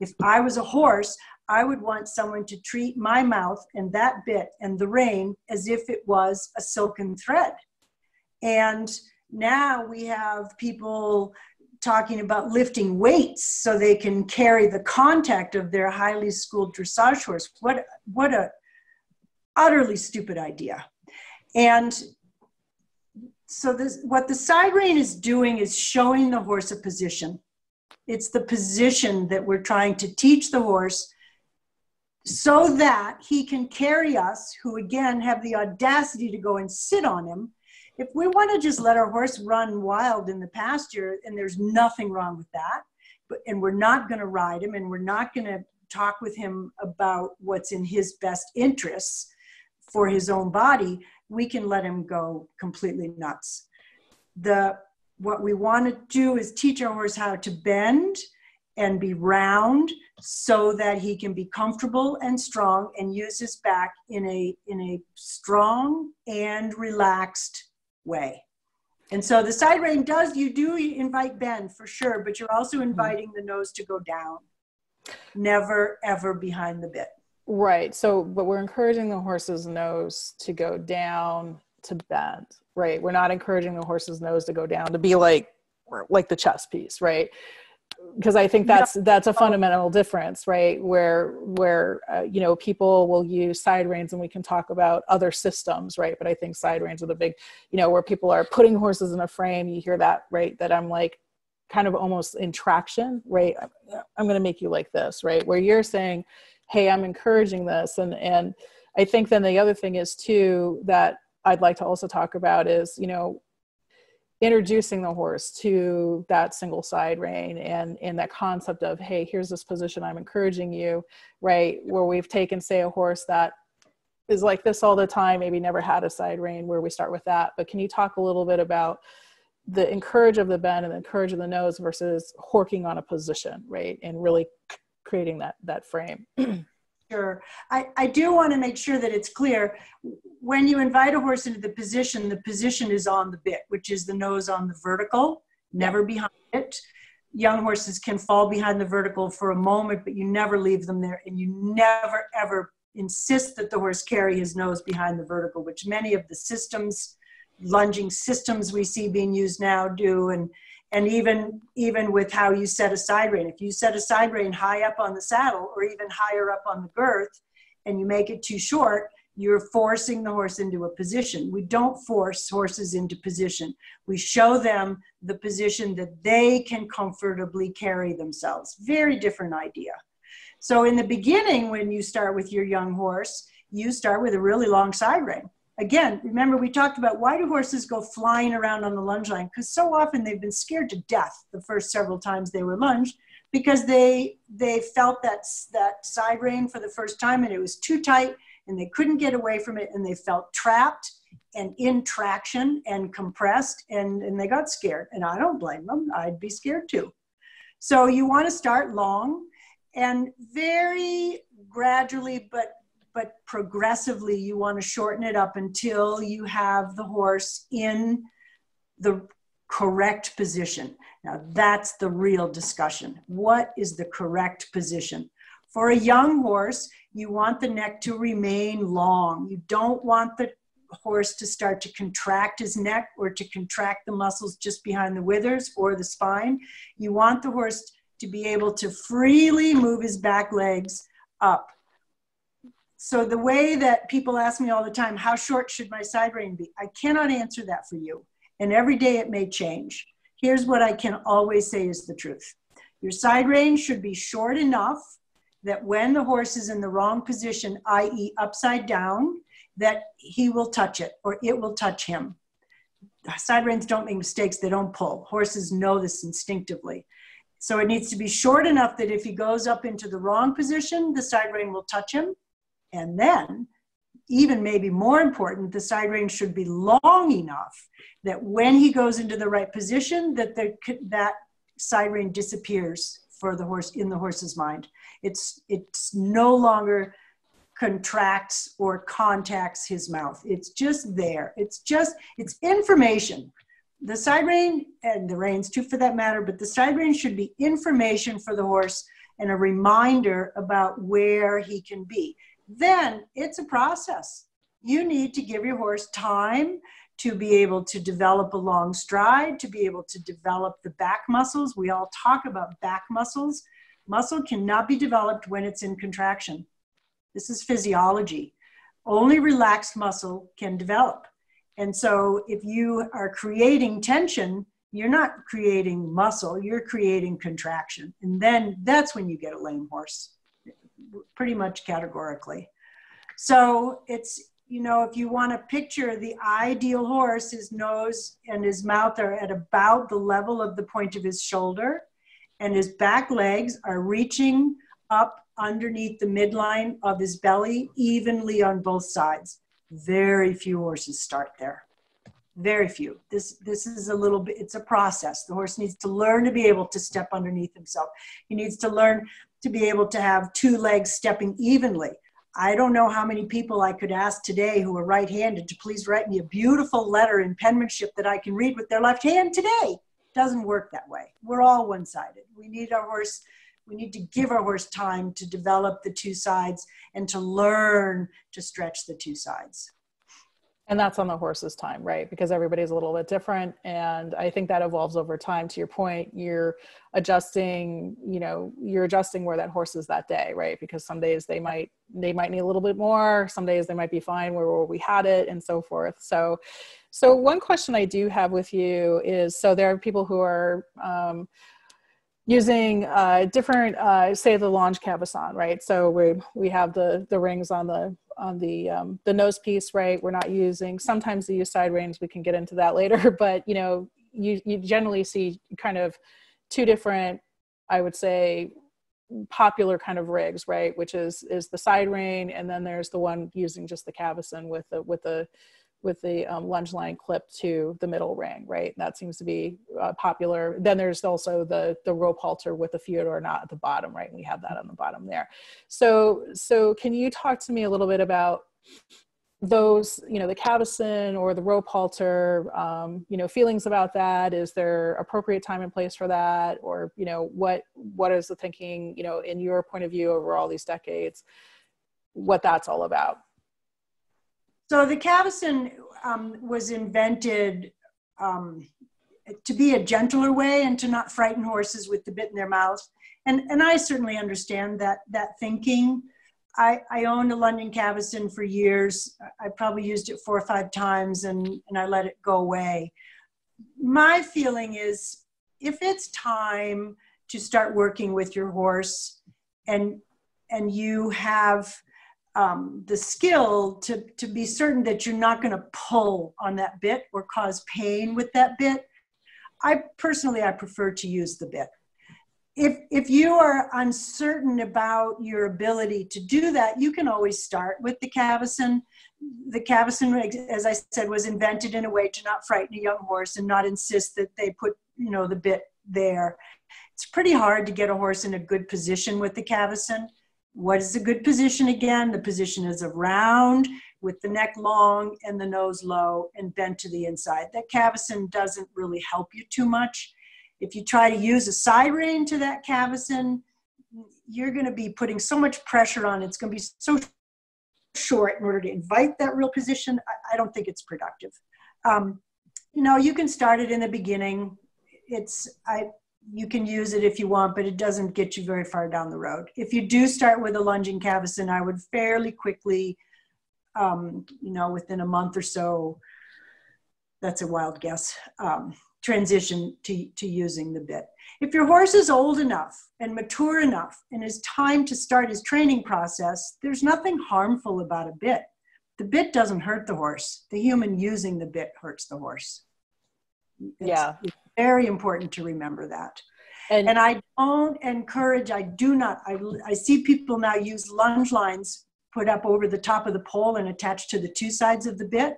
If I was a horse, I would want someone to treat my mouth and that bit and the rein as if it was a silken thread. And now we have people talking about lifting weights so they can carry the contact of their highly schooled dressage horse. What, what a utterly stupid idea. And so this, what the side rein is doing is showing the horse a position. It's the position that we're trying to teach the horse, so that he can carry us, who again have the audacity to go and sit on him. If we want to just let our horse run wild in the pasture, and there's nothing wrong with that, but, and we're not going to ride him, and we're not going to talk with him about what's in his best interests for his own body, we can let him go completely nuts. The, what we want to do is teach our horse how to bend and be round so that he can be comfortable and strong and use his back in a, in a strong and relaxed way. And so the side rein does, you do invite bend for sure, but you're also inviting the nose to go down, never ever behind the bit. Right, so, but we're encouraging the horse's nose to go down to bend, right? We're not encouraging the horse's nose to go down to be like, like the chess piece, right? Because I think that's, that's a fundamental difference, right? Where, where uh, you know, people will use side reins, and we can talk about other systems, right? But I think side reins are the big, you know, where people are putting horses in a frame. You hear that, right? That I'm like kind of almost in traction, right? I'm, I'm going to make you like this, right? Where you're saying, hey, I'm encouraging this. And, and I think then the other thing is too, that I'd like to also talk about is, you know, introducing the horse to that single side rein and, and that concept of, hey, here's this position I'm encouraging you, right? Where we've taken, say, a horse that is like this all the time, maybe never had a side rein, where we start with that. But can you talk a little bit about the encourage of the bend and the encourage of the nose versus horking on a position, right? And really creating that, that frame. sure. I, I do want to make sure that it's clear. When you invite a horse into the position, the position is on the bit, which is the nose on the vertical, never behind it. Young horses can fall behind the vertical for a moment, but you never leave them there, and you never, ever insist that the horse carry his nose behind the vertical, which many of the systems, lunging systems we see being used now do, and and even, even with how you set a side rein. If you set a side rein high up on the saddle or even higher up on the girth and you make it too short, you're forcing the horse into a position. We don't force horses into position. We show them the position that they can comfortably carry themselves. Very different idea. So in the beginning, when you start with your young horse, you start with a really long side rein. Again, remember we talked about why do horses go flying around on the lunge line? Because so often they've been scared to death the first several times they were lunged, because they, they felt that, that side rein for the first time and it was too tight and they couldn't get away from it and they felt trapped and in traction and compressed and, and they got scared. And I don't blame them, I'd be scared too. So you want to start long and very gradually, but but progressively you want to shorten it up until you have the horse in the correct position. Now that's the real discussion. What is the correct position? For a young horse, you want the neck to remain long. You don't want the horse to start to contract his neck or to contract the muscles just behind the withers or the spine. You want the horse to be able to freely move his back legs up. So the way that people ask me all the time, how short should my side rein be? I cannot answer that for you. And every day it may change. Here's what I can always say is the truth. Your side rein should be short enough that when the horse is in the wrong position, that is upside down, that he will touch it or it will touch him. Side reins don't make mistakes, they don't pull. Horses know this instinctively. So it needs to be short enough that if he goes up into the wrong position, the side rein will touch him. And then, even maybe more important, the side rein should be long enough that when he goes into the right position, that the, that side rein disappears for the horse, in the horse's mind. It's, it's no longer contracts or contacts his mouth. It's just there. It's just, it's information. The side rein, and the reins too for that matter, but the side rein should be information for the horse and a reminder about where he can be. Then it's a process. You need to give your horse time to be able to develop a long stride, to be able to develop the back muscles. We all talk about back muscles. Muscle cannot be developed when it's in contraction. This is physiology. Only relaxed muscle can develop. And so if you are creating tension, you're not creating muscle, you're creating contraction. And then that's when you get a lame horse. Pretty much categorically. So it's, you know, if you want to picture the ideal horse, his nose and his mouth are at about the level of the point of his shoulder, and his back legs are reaching up underneath the midline of his belly evenly on both sides. Very few horses start there. Very few. This, this is a little bit, it's a process. The horse needs to learn to be able to step underneath himself. He needs to learn to be able to have two legs stepping evenly. I don't know how many people I could ask today who are right-handed to please write me a beautiful letter in penmanship that I can read with their left hand today. Doesn't work that way. We're all one-sided. We need our horse, we need to give our horse time to develop the two sides and to learn to stretch the two sides. And that's on the horse's time, right? Because everybody's a little bit different. And I think that evolves over time. To your point, you're adjusting, you know, you're adjusting where that horse is that day, right? Because some days they might, they might need a little bit more. Some days they might be fine where, where we had it and so forth. So, so one question I do have with you is, so there are people who are, um, using uh, different, uh, say the longe cavesson, right? So we we have the the rings on the on the um, the nose piece, right? We're not using, sometimes they use side reins, we can get into that later, but you know, you, you generally see kind of two different, I would say, popular kind of rigs, right? Which is is the side rein, and then there's the one using just the cavesson with the, with the with the um, lunge line clipped to the middle ring, right? That seems to be uh, popular. Then there's also the, the rope halter with the Fyodor knot at the bottom, right? And we have that on the bottom there. So, so can you talk to me a little bit about those, you know, the cavesson or the rope halter, um, you know, feelings about that? Is there appropriate time and place for that? Or, you know, what, what is the thinking, you know, in your point of view over all these decades, what that's all about? So the cavesson um, was invented um, to be a gentler way and to not frighten horses with the bit in their mouth. And, and I certainly understand that, that thinking. I, I owned a London cavesson for years. I probably used it four or five times and, and I let it go away. My feeling is if it's time to start working with your horse and, and you have um, the skill to, to be certain that you're not gonna pull on that bit or cause pain with that bit, I personally, I prefer to use the bit. If, if you are uncertain about your ability to do that, you can always start with the cavesson. The cavesson, as I said, was invented in a way to not frighten a young horse and not insist that they put, you know, the bit there. It's pretty hard to get a horse in a good position with the cavesson. What is a good position again? The position is around with the neck long and the nose low and bent to the inside. That cavesson doesn't really help you too much. If you try to use a side rein to that cavesson, you're gonna be putting so much pressure on it. It's gonna be so short in order to invite that real position. I, I don't think it's productive. Um, you know, you can start it in the beginning. It's, I, you can use it if you want, but it doesn't get you very far down the road. If you do start with a lunging cavesson, I would fairly quickly, um, you know, within a month or so, that's a wild guess, um, transition to, to using the bit. If your horse is old enough and mature enough and it's time to start his training process, there's nothing harmful about a bit. The bit doesn't hurt the horse. The human using the bit hurts the horse. It's, yeah. It's very important to remember that. And, and I don't encourage, I do not, I, I see people now use lunge lines put up over the top of the pole and attached to the two sides of the bit.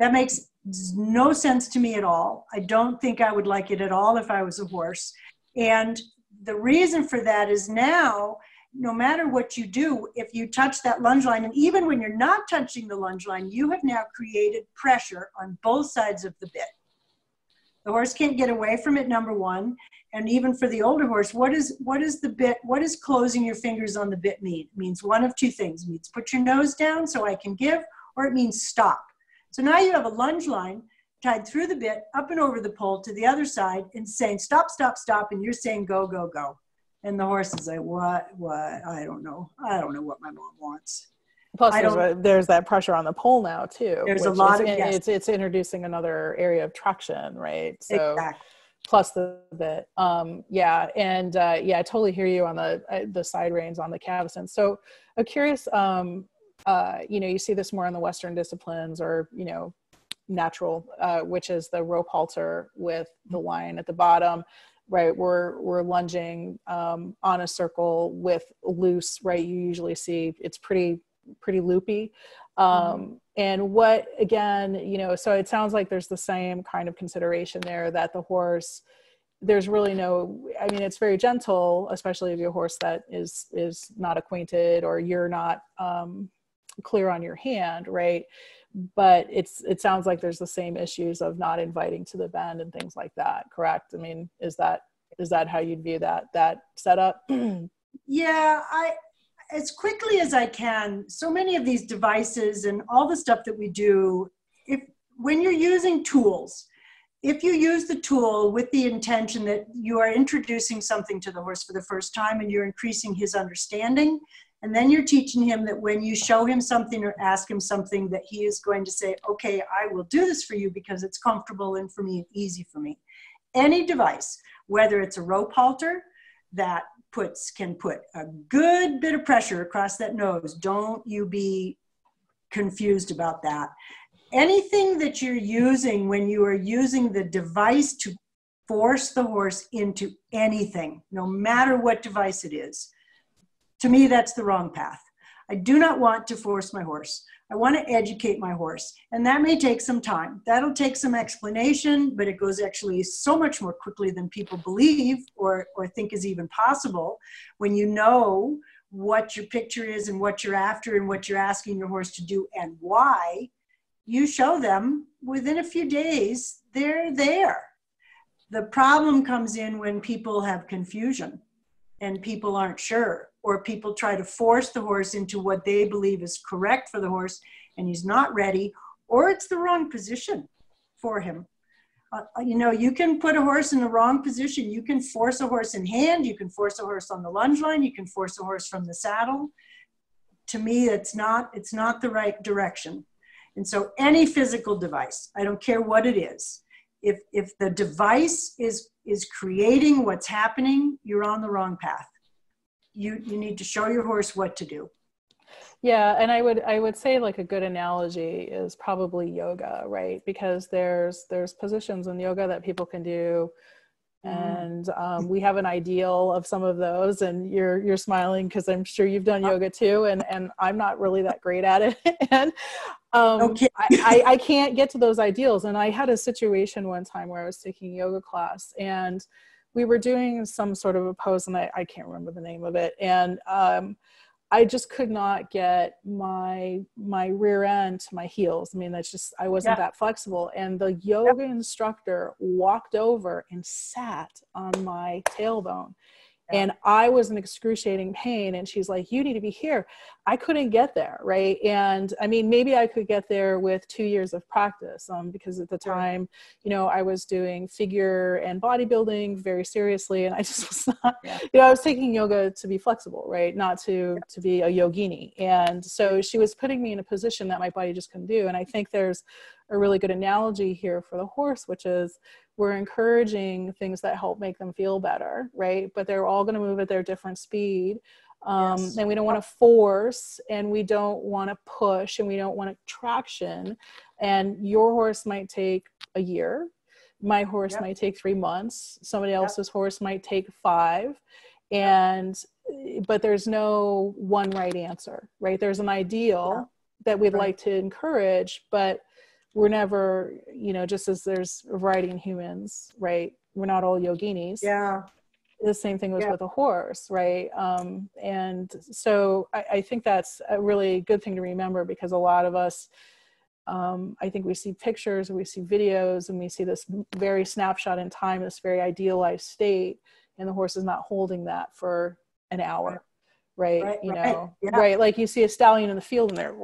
That makes no sense to me at all. I don't think I would like it at all if I was a horse. And the reason for that is now, no matter what you do, if you touch that lunge line, and even when you're not touching the lunge line, you have now created pressure on both sides of the bit. The horse can't get away from it, number one. And even for the older horse, what is, what is the bit, what is closing your fingers on the bit mean? It means one of two things. It means put your nose down so I can give, or it means stop. So now you have a lunge line tied through the bit, up and over the pole to the other side and saying, stop, stop, stop. And you're saying, go, go, go. And the horse is like, what, what? I don't know. I don't know what my mom wants. Plus there's, a, there's that pressure on the pole now too. There's a lot of, yes. it's, it's introducing another area of traction, right? So exactly. Plus the bit. Um, yeah. And uh, yeah, I totally hear you on the, uh, the side reins on the cavesson. So I'm curious, um, Uh, you know, you see this more in the Western disciplines or, you know, natural, uh, which is the rope halter with the line at the bottom, right? We're, we're lunging um, on a circle with loose, right? You usually see it's pretty, pretty loopy. Um, mm-hmm. And what, again, you know, so it sounds like there's the same kind of consideration there that the horse, there's really no, I mean, it's very gentle, especially if you're a horse that is, is not acquainted or you're not, um, clear on your hand, right? But it's it sounds like there's the same issues of not inviting to the bend and things like that, correct? I mean, is that is that how you'd view that that setup? Yeah, I as quickly as I can, so many of these devices and all the stuff that we do, if when you're using tools, if you use the tool with the intention that you are introducing something to the horse for the first time and you're increasing his understanding, and then you're teaching him that when you show him something or ask him something that he is going to say, okay, I will do this for you because it's comfortable and for me and easy for me. Any device, whether it's a rope halter that puts, can put a good bit of pressure across that nose. Don't you be confused about that. Anything that you're using when you are using the device to force the horse into anything, no matter what device it is, to me, that's the wrong path. I do not want to force my horse. I want to educate my horse. And that may take some time. That'll take some explanation, but it goes actually so much more quickly than people believe or, or think is even possible when you know what your picture is and what you're after and what you're asking your horse to do and why. You show them, within a few days, they're there. The problem comes in when people have confusion and people aren't sure, or people try to force the horse into what they believe is correct for the horse and he's not ready, or it's the wrong position for him. Uh, you know, you can put a horse in the wrong position. You can force a horse in hand. You can force a horse on the lunge line. You can force a horse from the saddle. To me, it's not, it's not the right direction. And so any physical device, I don't care what it is, if, if the device is, is creating what's happening, you're on the wrong path. You, you need to show your horse what to do. Yeah, and I would I would say like a good analogy is probably yoga, right? Because there's there's positions in yoga that people can do, and um, we have an ideal of some of those. And you're you're smiling because I'm sure you've done yoga too, and and I'm not really that great at it, and um, okay. I, I I can't get to those ideals. And I had a situation one time where I was taking a yoga class and we were doing some sort of a pose, and I I can't remember the name of it, and um. I just could not get my my rear end to my heels. I mean, that's just, I wasn't yeah. that flexible. And the yoga yeah. instructor walked over and sat on my tailbone. Yeah. And I was in excruciating pain. And she's like, you need to be here. I couldn't get there, right? And I mean, maybe I could get there with two years of practice um, because at the time, you know, I was doing figure and bodybuilding very seriously. And I just was not, yeah. you know, I was taking yoga to be flexible, right? Not to, yeah. to be a yogini. And so she was putting me in a position that my body just couldn't do. And I think there's a really good analogy here for the horse, which is, we're encouraging things that help make them feel better, right? But they're all going to move at their different speed. Um, yes. And we don't want to force, and we don't want to push, and we don't want to traction. And your horse might take a year. My horse yep. might take three months. Somebody else's yep. horse might take five. And, but there's no one right answer, right? There's an ideal yep. that we'd right. like to encourage, but we're never, you know, just as there's a variety in humans, right? We're not all yoginis. Yeah. The same thing was yeah. with a horse, right? Um, and so I, I think that's a really good thing to remember, because a lot of us, um, I think we see pictures and we see videos and we see this very snapshot in time, this very idealized state, and the horse is not holding that for an hour, right? right you right. know, yeah. right? Like you see a stallion in the field and they're,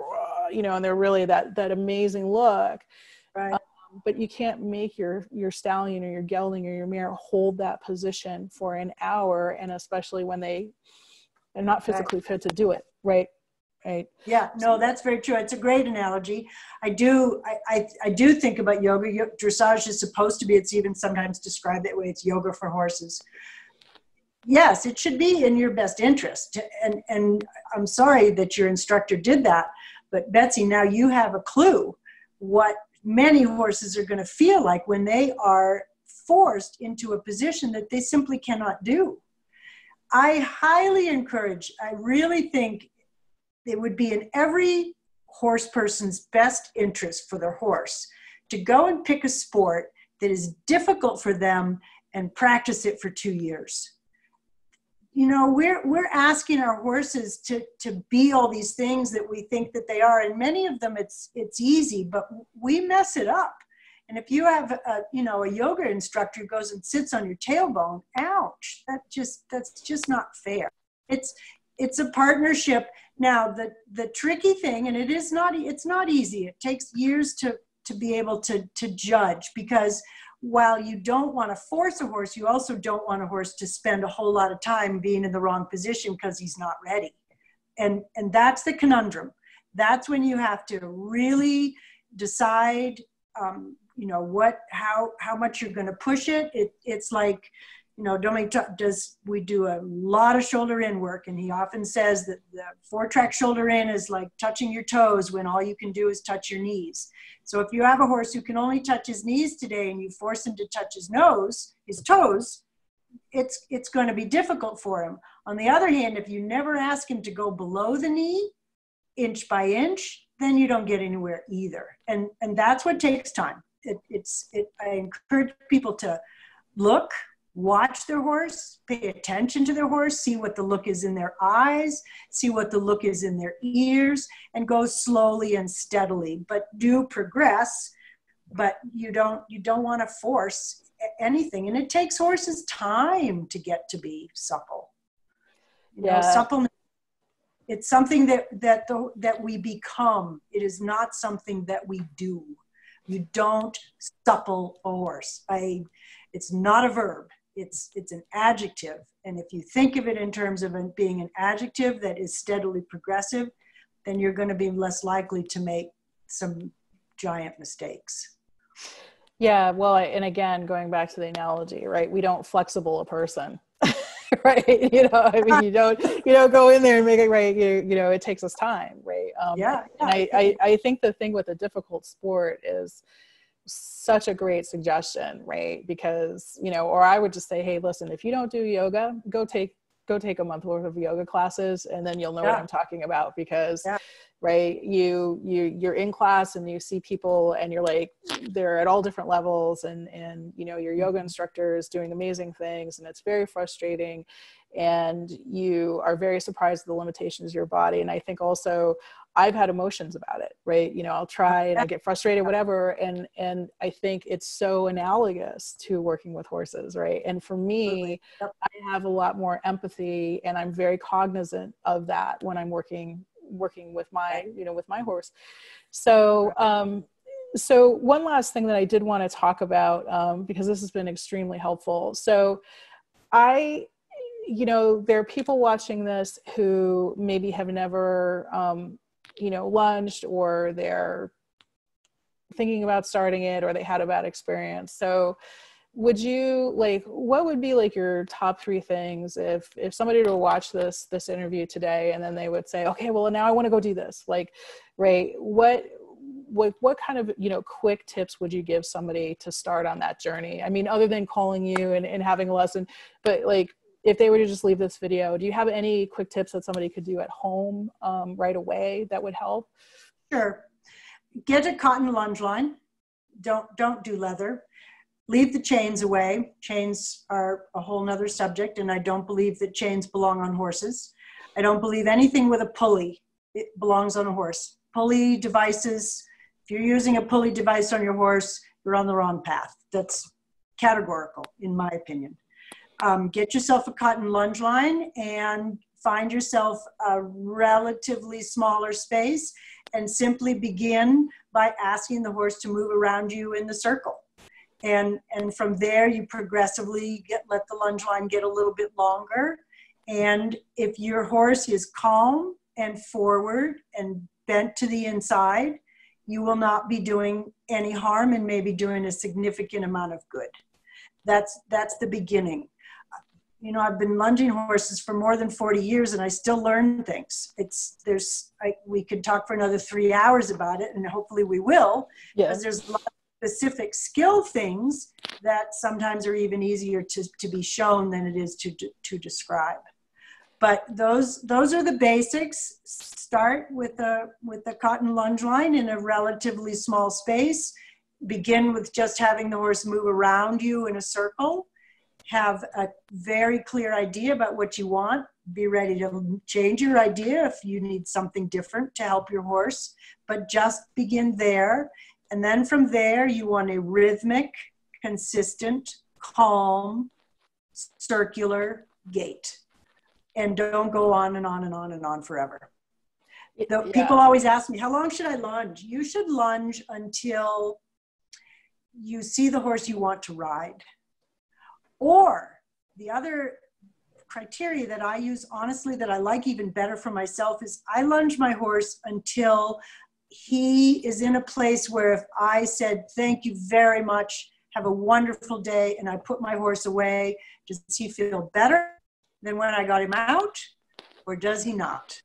you know, and they're really that, that amazing look, right. um, but you can't make your, your stallion or your gelding or your mare hold that position for an hour. And especially when they are not physically right. fit to do it. Right. Right. Yeah, no, that's very true. It's a great analogy. I do, I, I, I do think about yoga. Dressage is supposed to be, it's even sometimes described that way. It's yoga for horses. Yes, it should be in your best interest. And, and I'm sorry that your instructor did that. But Betsy, now you have a clue what many horses are going to feel like when they are forced into a position that they simply cannot do. I highly encourage, I really think it would be in every horse person's best interest for their horse to go and pick a sport that is difficult for them and practice it for two years. You know, we're, we're asking our horses to, to be all these things that we think that they are. And many of them, it's, it's easy, but we mess it up. And if you have, a, you know, a yoga instructor who goes and sits on your tailbone, ouch, that just, that's just not fair. It's, it's a partnership. Now, the, the tricky thing, and it is not, it's not easy. It takes years to, to be able to, to judge, because while you don't want to force a horse, you also don't want a horse to spend a whole lot of time being in the wrong position because he's not ready. And, and that's the conundrum. That's when you have to really decide, um, you know, what, how, how much you're going to push it. It it's like, you know, Dominique does, we do a lot of shoulder in work, and he often says that the four track shoulder in is like touching your toes when all you can do is touch your knees. So if you have a horse who can only touch his knees today and you force him to touch his nose, his toes, it's, it's going to be difficult for him. On the other hand, if you never ask him to go below the knee, inch by inch, then you don't get anywhere either. And, and that's what takes time. It, it's, it, I encourage people to look, watch their horse, pay attention to their horse, see what the look is in their eyes, see what the look is in their ears, and go slowly and steadily, but do progress. But you don't, you don't want to force anything. And it takes horses time to get to be supple. You yeah. know, suppleness, it's something that, that, the, that we become. It is not something that we do. You don't supple a horse. I, it's not a verb. It's, it's an adjective. And if you think of it in terms of it being an adjective that is steadily progressive, then you're going to be less likely to make some giant mistakes. Yeah. Well, and again, going back to the analogy, right? We don't flexible a person, right? You know, I mean, you don't, you don't go in there and make it right. You, you know, it takes us time, right? Um, yeah. And I, I, I think the thing with a difficult sport is such a great suggestion, right? Because, you know, or I would just say, hey, listen, if you don't do yoga, go take, go take a month worth of yoga classes, and then you'll know yeah. what I'm talking about, because yeah. right. You, you, you're in class and you see people and you're like, they're at all different levels, and, and, you know, your yoga instructor is doing amazing things, and it's very frustrating, and you are very surprised at the limitations of your body. And I think also I've had emotions about it, right? You know, I'll try and I get frustrated, whatever. And, and I think it's so analogous to working with horses, right? And for me, yep. I have a lot more empathy, and I'm very cognizant of that when I'm working working with my, you know, with my horse. So, um, so one last thing that I did want to talk about, um, because this has been extremely helpful. So I, you know, there are people watching this who maybe have never, um, you know, lunged, or they're thinking about starting it, or they had a bad experience. So would you like, what would be like your top three things if, if somebody were to watch this, this interview today, and then they would say, okay, well, now I want to go do this. Like, right. What, what, what kind of, you know, quick tips would you give somebody to start on that journey? I mean, other than calling you and, and having a lesson, but like, if they were to just leave this video, do you have any quick tips that somebody could do at home um, right away that would help? Sure. Get a cotton lunge line. Don't, don't do leather. Leave the chains away. Chains are a whole nother subject, and I don't believe that chains belong on horses. I don't believe anything with a pulley, it belongs on a horse. Pulley devices, if you're using a pulley device on your horse, you're on the wrong path. That's categorical, in my opinion. Um, get yourself a cotton lunge line and find yourself a relatively smaller space, and simply begin by asking the horse to move around you in the circle. And, and from there, you progressively get, let the lunge line get a little bit longer. And if your horse is calm and forward and bent to the inside, you will not be doing any harm, and maybe doing a significant amount of good. That's, that's the beginning. You know, I've been lunging horses for more than forty years, and I still learn things. It's, there's, I, we could talk for another three hours about it, and hopefully we will. Yes. Because there's a lot specific skill things that sometimes are even easier to, to be shown than it is to, to describe. But those, those are the basics. Start with a, with a cotton lunge line in a relatively small space. Begin with just having the horse move around you in a circle. Have a very clear idea about what you want. Be ready to change your idea if you need something different to help your horse. But just begin there. And then from there, you want a rhythmic, consistent, calm, circular gait. And don't go on and on and on and on forever. Yeah. People always ask me, how long should I lunge? You should lunge until you see the horse you want to ride. Or the other criteria that I use, honestly, that I like even better for myself, is I lunge my horse until he is in a place where if I said, thank you very much, have a wonderful day, and I put my horse away, does he feel better than when I got him out, or does he not?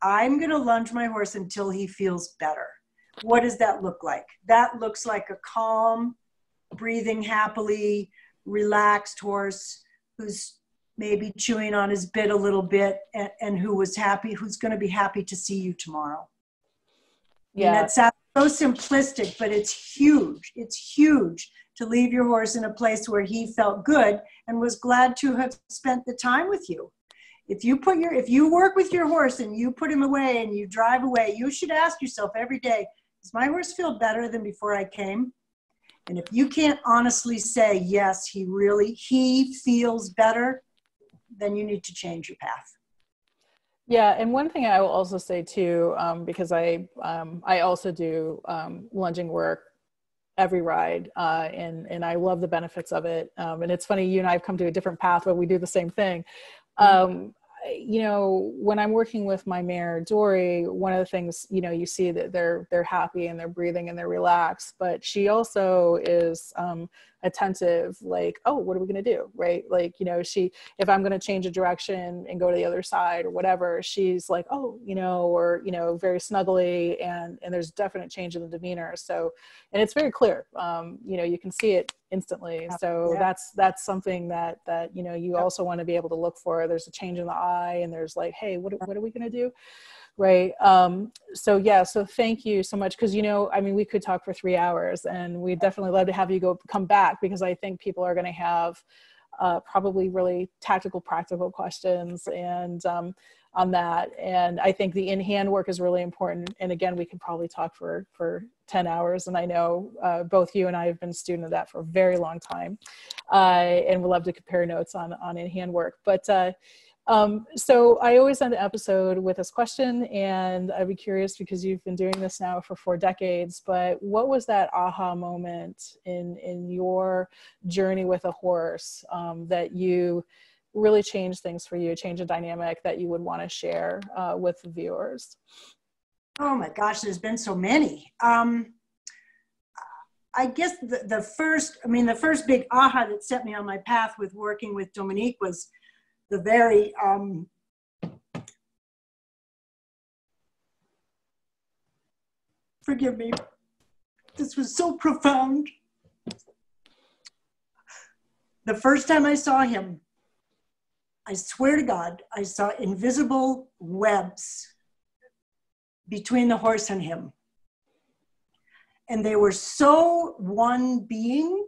I'm going to lunge my horse until he feels better. What does that look like? That looks like a calm, breathing happily, relaxed horse who's maybe chewing on his bit a little bit, and, and who was happy, who's going to be happy to see you tomorrow. Yeah. And that sounds so simplistic, but it's huge. It's huge to leave your horse in a place where he felt good and was glad to have spent the time with you. If you put your, if you work with your horse and you put him away and you drive away, you should ask yourself every day, does my horse feel better than before I came? And if you can't honestly say, yes, he really, he feels better, then you need to change your path. Yeah, and one thing I will also say too, um, because I, um, I also do um, lunging work every ride, uh, and, and I love the benefits of it. Um, and it's funny, you and I have come to a different path, but we do the same thing. Um, you know, when I'm working with my mare, Dory, one of the things, you know, you see that they're, they're happy and they're breathing and they're relaxed, but she also is, um, attentive, like, oh, what are we going to do? Right. Like, you know, she, if I'm going to change a direction and go to the other side or whatever, she's like, oh, you know, or, you know, very snuggly, and, and there's definite change in the demeanor. So, and it's very clear, um, you know, you can see it instantly. So yeah. that's, that's something that, that, you know, you yeah. also want to be able to look for. There's a change in the eye and there's like, hey, what, what are we going to do? Right. Um, so yeah, so thank you so much. Cause you know, I mean, we could talk for three hours and we definitely love to have you go come back, because I think people are going to have uh, probably really tactical, practical questions and um, on that. And I think the in-hand work is really important. And again, we could probably talk for, for ten hours. And I know uh, both you and I have been a student of that for a very long time. Uh, and we love to compare notes on, on in-hand work, but uh, Um, so I always end the episode with this question, and I'd be curious, because you've been doing this now for four decades, but what was that aha moment in, in your journey with a horse, um, that you really changed things for you, change a dynamic that you would want to share, uh, with the viewers? Oh my gosh, there's been so many. Um, I guess the, the first, I mean, the first big aha that set me on my path with working with Dominique was the very um, forgive me, this was so profound. The first time I saw him, I swear to God, I saw invisible webs between the horse and him. And they were so one being,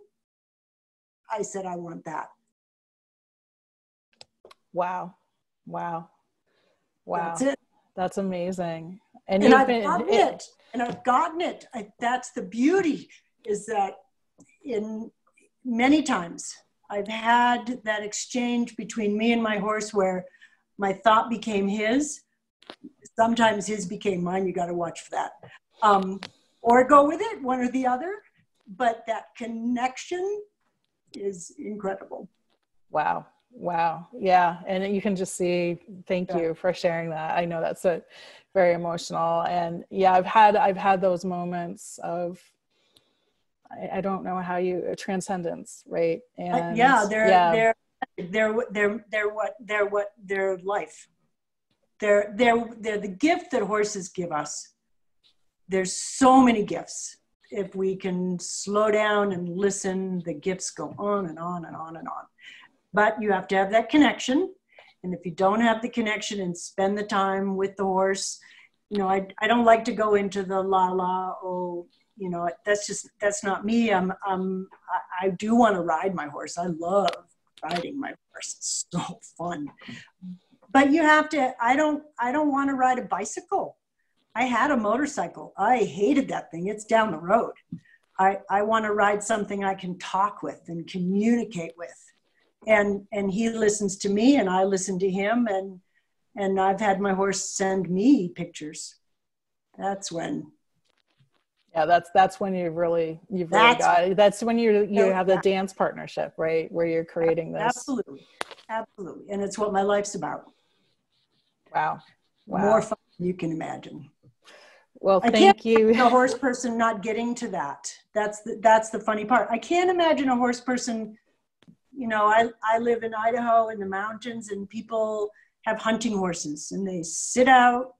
I said, I want that. Wow. Wow. Wow. That's it. That's amazing. And, and I've been, gotten it. it. And I've gotten it. I, that's the beauty, is that in many times I've had that exchange between me and my horse where my thought became his. Sometimes his became mine. You got to watch for that. Um, or go with it, one or the other. But that connection is incredible. Wow. Wow. Yeah. And you can just see, thank yeah. you for sharing that. I know that's a, very emotional. And yeah, I've had, I've had those moments of, I, I don't know how you, uh, transcendence, right? And uh, yeah, they're, yeah, they're, they're, they're, they're what, they're what, they're life. They're, they're, they're the gift that horses give us. There's so many gifts. If we can slow down and listen, the gifts go on and on and on and on. But you have to have that connection. And if you don't have the connection and spend the time with the horse, you know, I, I don't like to go into the la la, oh, you know, that's just, that's not me. I'm, I'm, I, I do want to ride my horse. I love riding my horse. It's so fun. But you have to, I don't, I don't want to ride a bicycle. I had a motorcycle. I hated that thing. It's down the road. I, I want to ride something I can talk with and communicate with. And, and he listens to me and I listen to him, and, and I've had my horse send me pictures. That's when. Yeah. That's, that's when you've really, you've really got it. That's when you you have the dance partnership, right? Where you're creating this. Absolutely. Absolutely. And it's what my life's about. Wow. Wow. More fun than you can imagine. Well, thank you. I can't imagine a horse person not getting to that. That's the, that's the funny part. I can't imagine a horse person. You know, I, I live in Idaho in the mountains, and people have hunting horses and they sit out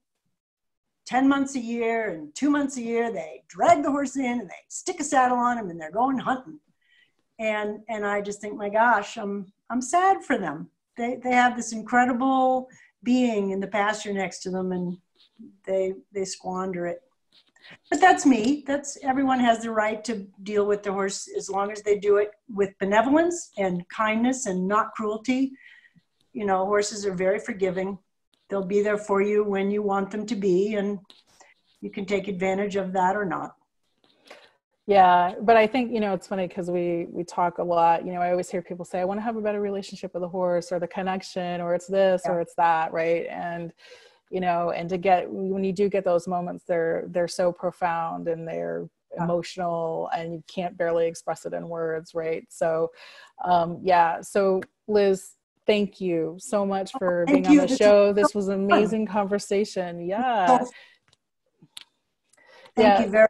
ten months a year, and two months a year they drag the horse in and they stick a saddle on him and they're going hunting. And, and I just think, my gosh, I'm, I'm sad for them. they, they have this incredible being in the pasture next to them, and they, they squander it. But that's me. That's, everyone has the right to deal with the horse as long as they do it with benevolence and kindness and not cruelty. You know, horses are very forgiving. They'll be there for you when you want them to be, and you can take advantage of that or not. Yeah, but I think, you know, it's funny because we, we talk a lot, you know, I always hear people say, I want to have a better relationship with the horse, or the connection, or it's this, yeah, or it's that, right? And, you know, and to get, when you do get those moments, they're, they're so profound, and they're yeah. emotional, and you can't barely express it in words, right? So, um, yeah, so Liz, thank you so much for oh, being on you. the this show. This was an amazing fun. conversation. Yeah. Thank yeah. you very much.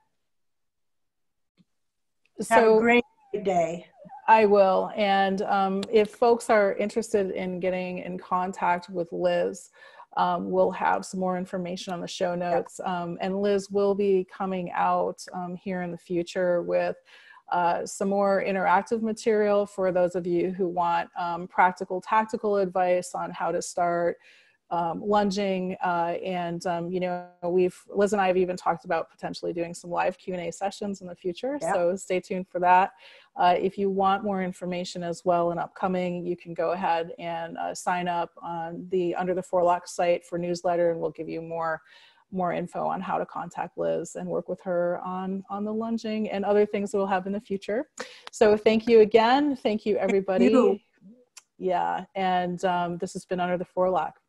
So, have a great day. I will. And um, if folks are interested in getting in contact with Liz, um, we'll have some more information on the show notes. Um, and Liz will be coming out um, here in the future with uh, some more interactive material for those of you who want um, practical, tactical advice on how to start Um, lunging, uh, and um, you know, we've Liz and I have even talked about potentially doing some live Q and A sessions in the future. Yeah. So stay tuned for that. Uh, if you want more information as well and upcoming, you can go ahead and uh, sign up on the Under the Forelock site for newsletter, and we'll give you more more info on how to contact Liz and work with her on on the lunging and other things that we'll have in the future. So thank you again. Thank you, everybody. Thank you. Yeah, and um, this has been Under the Forelock.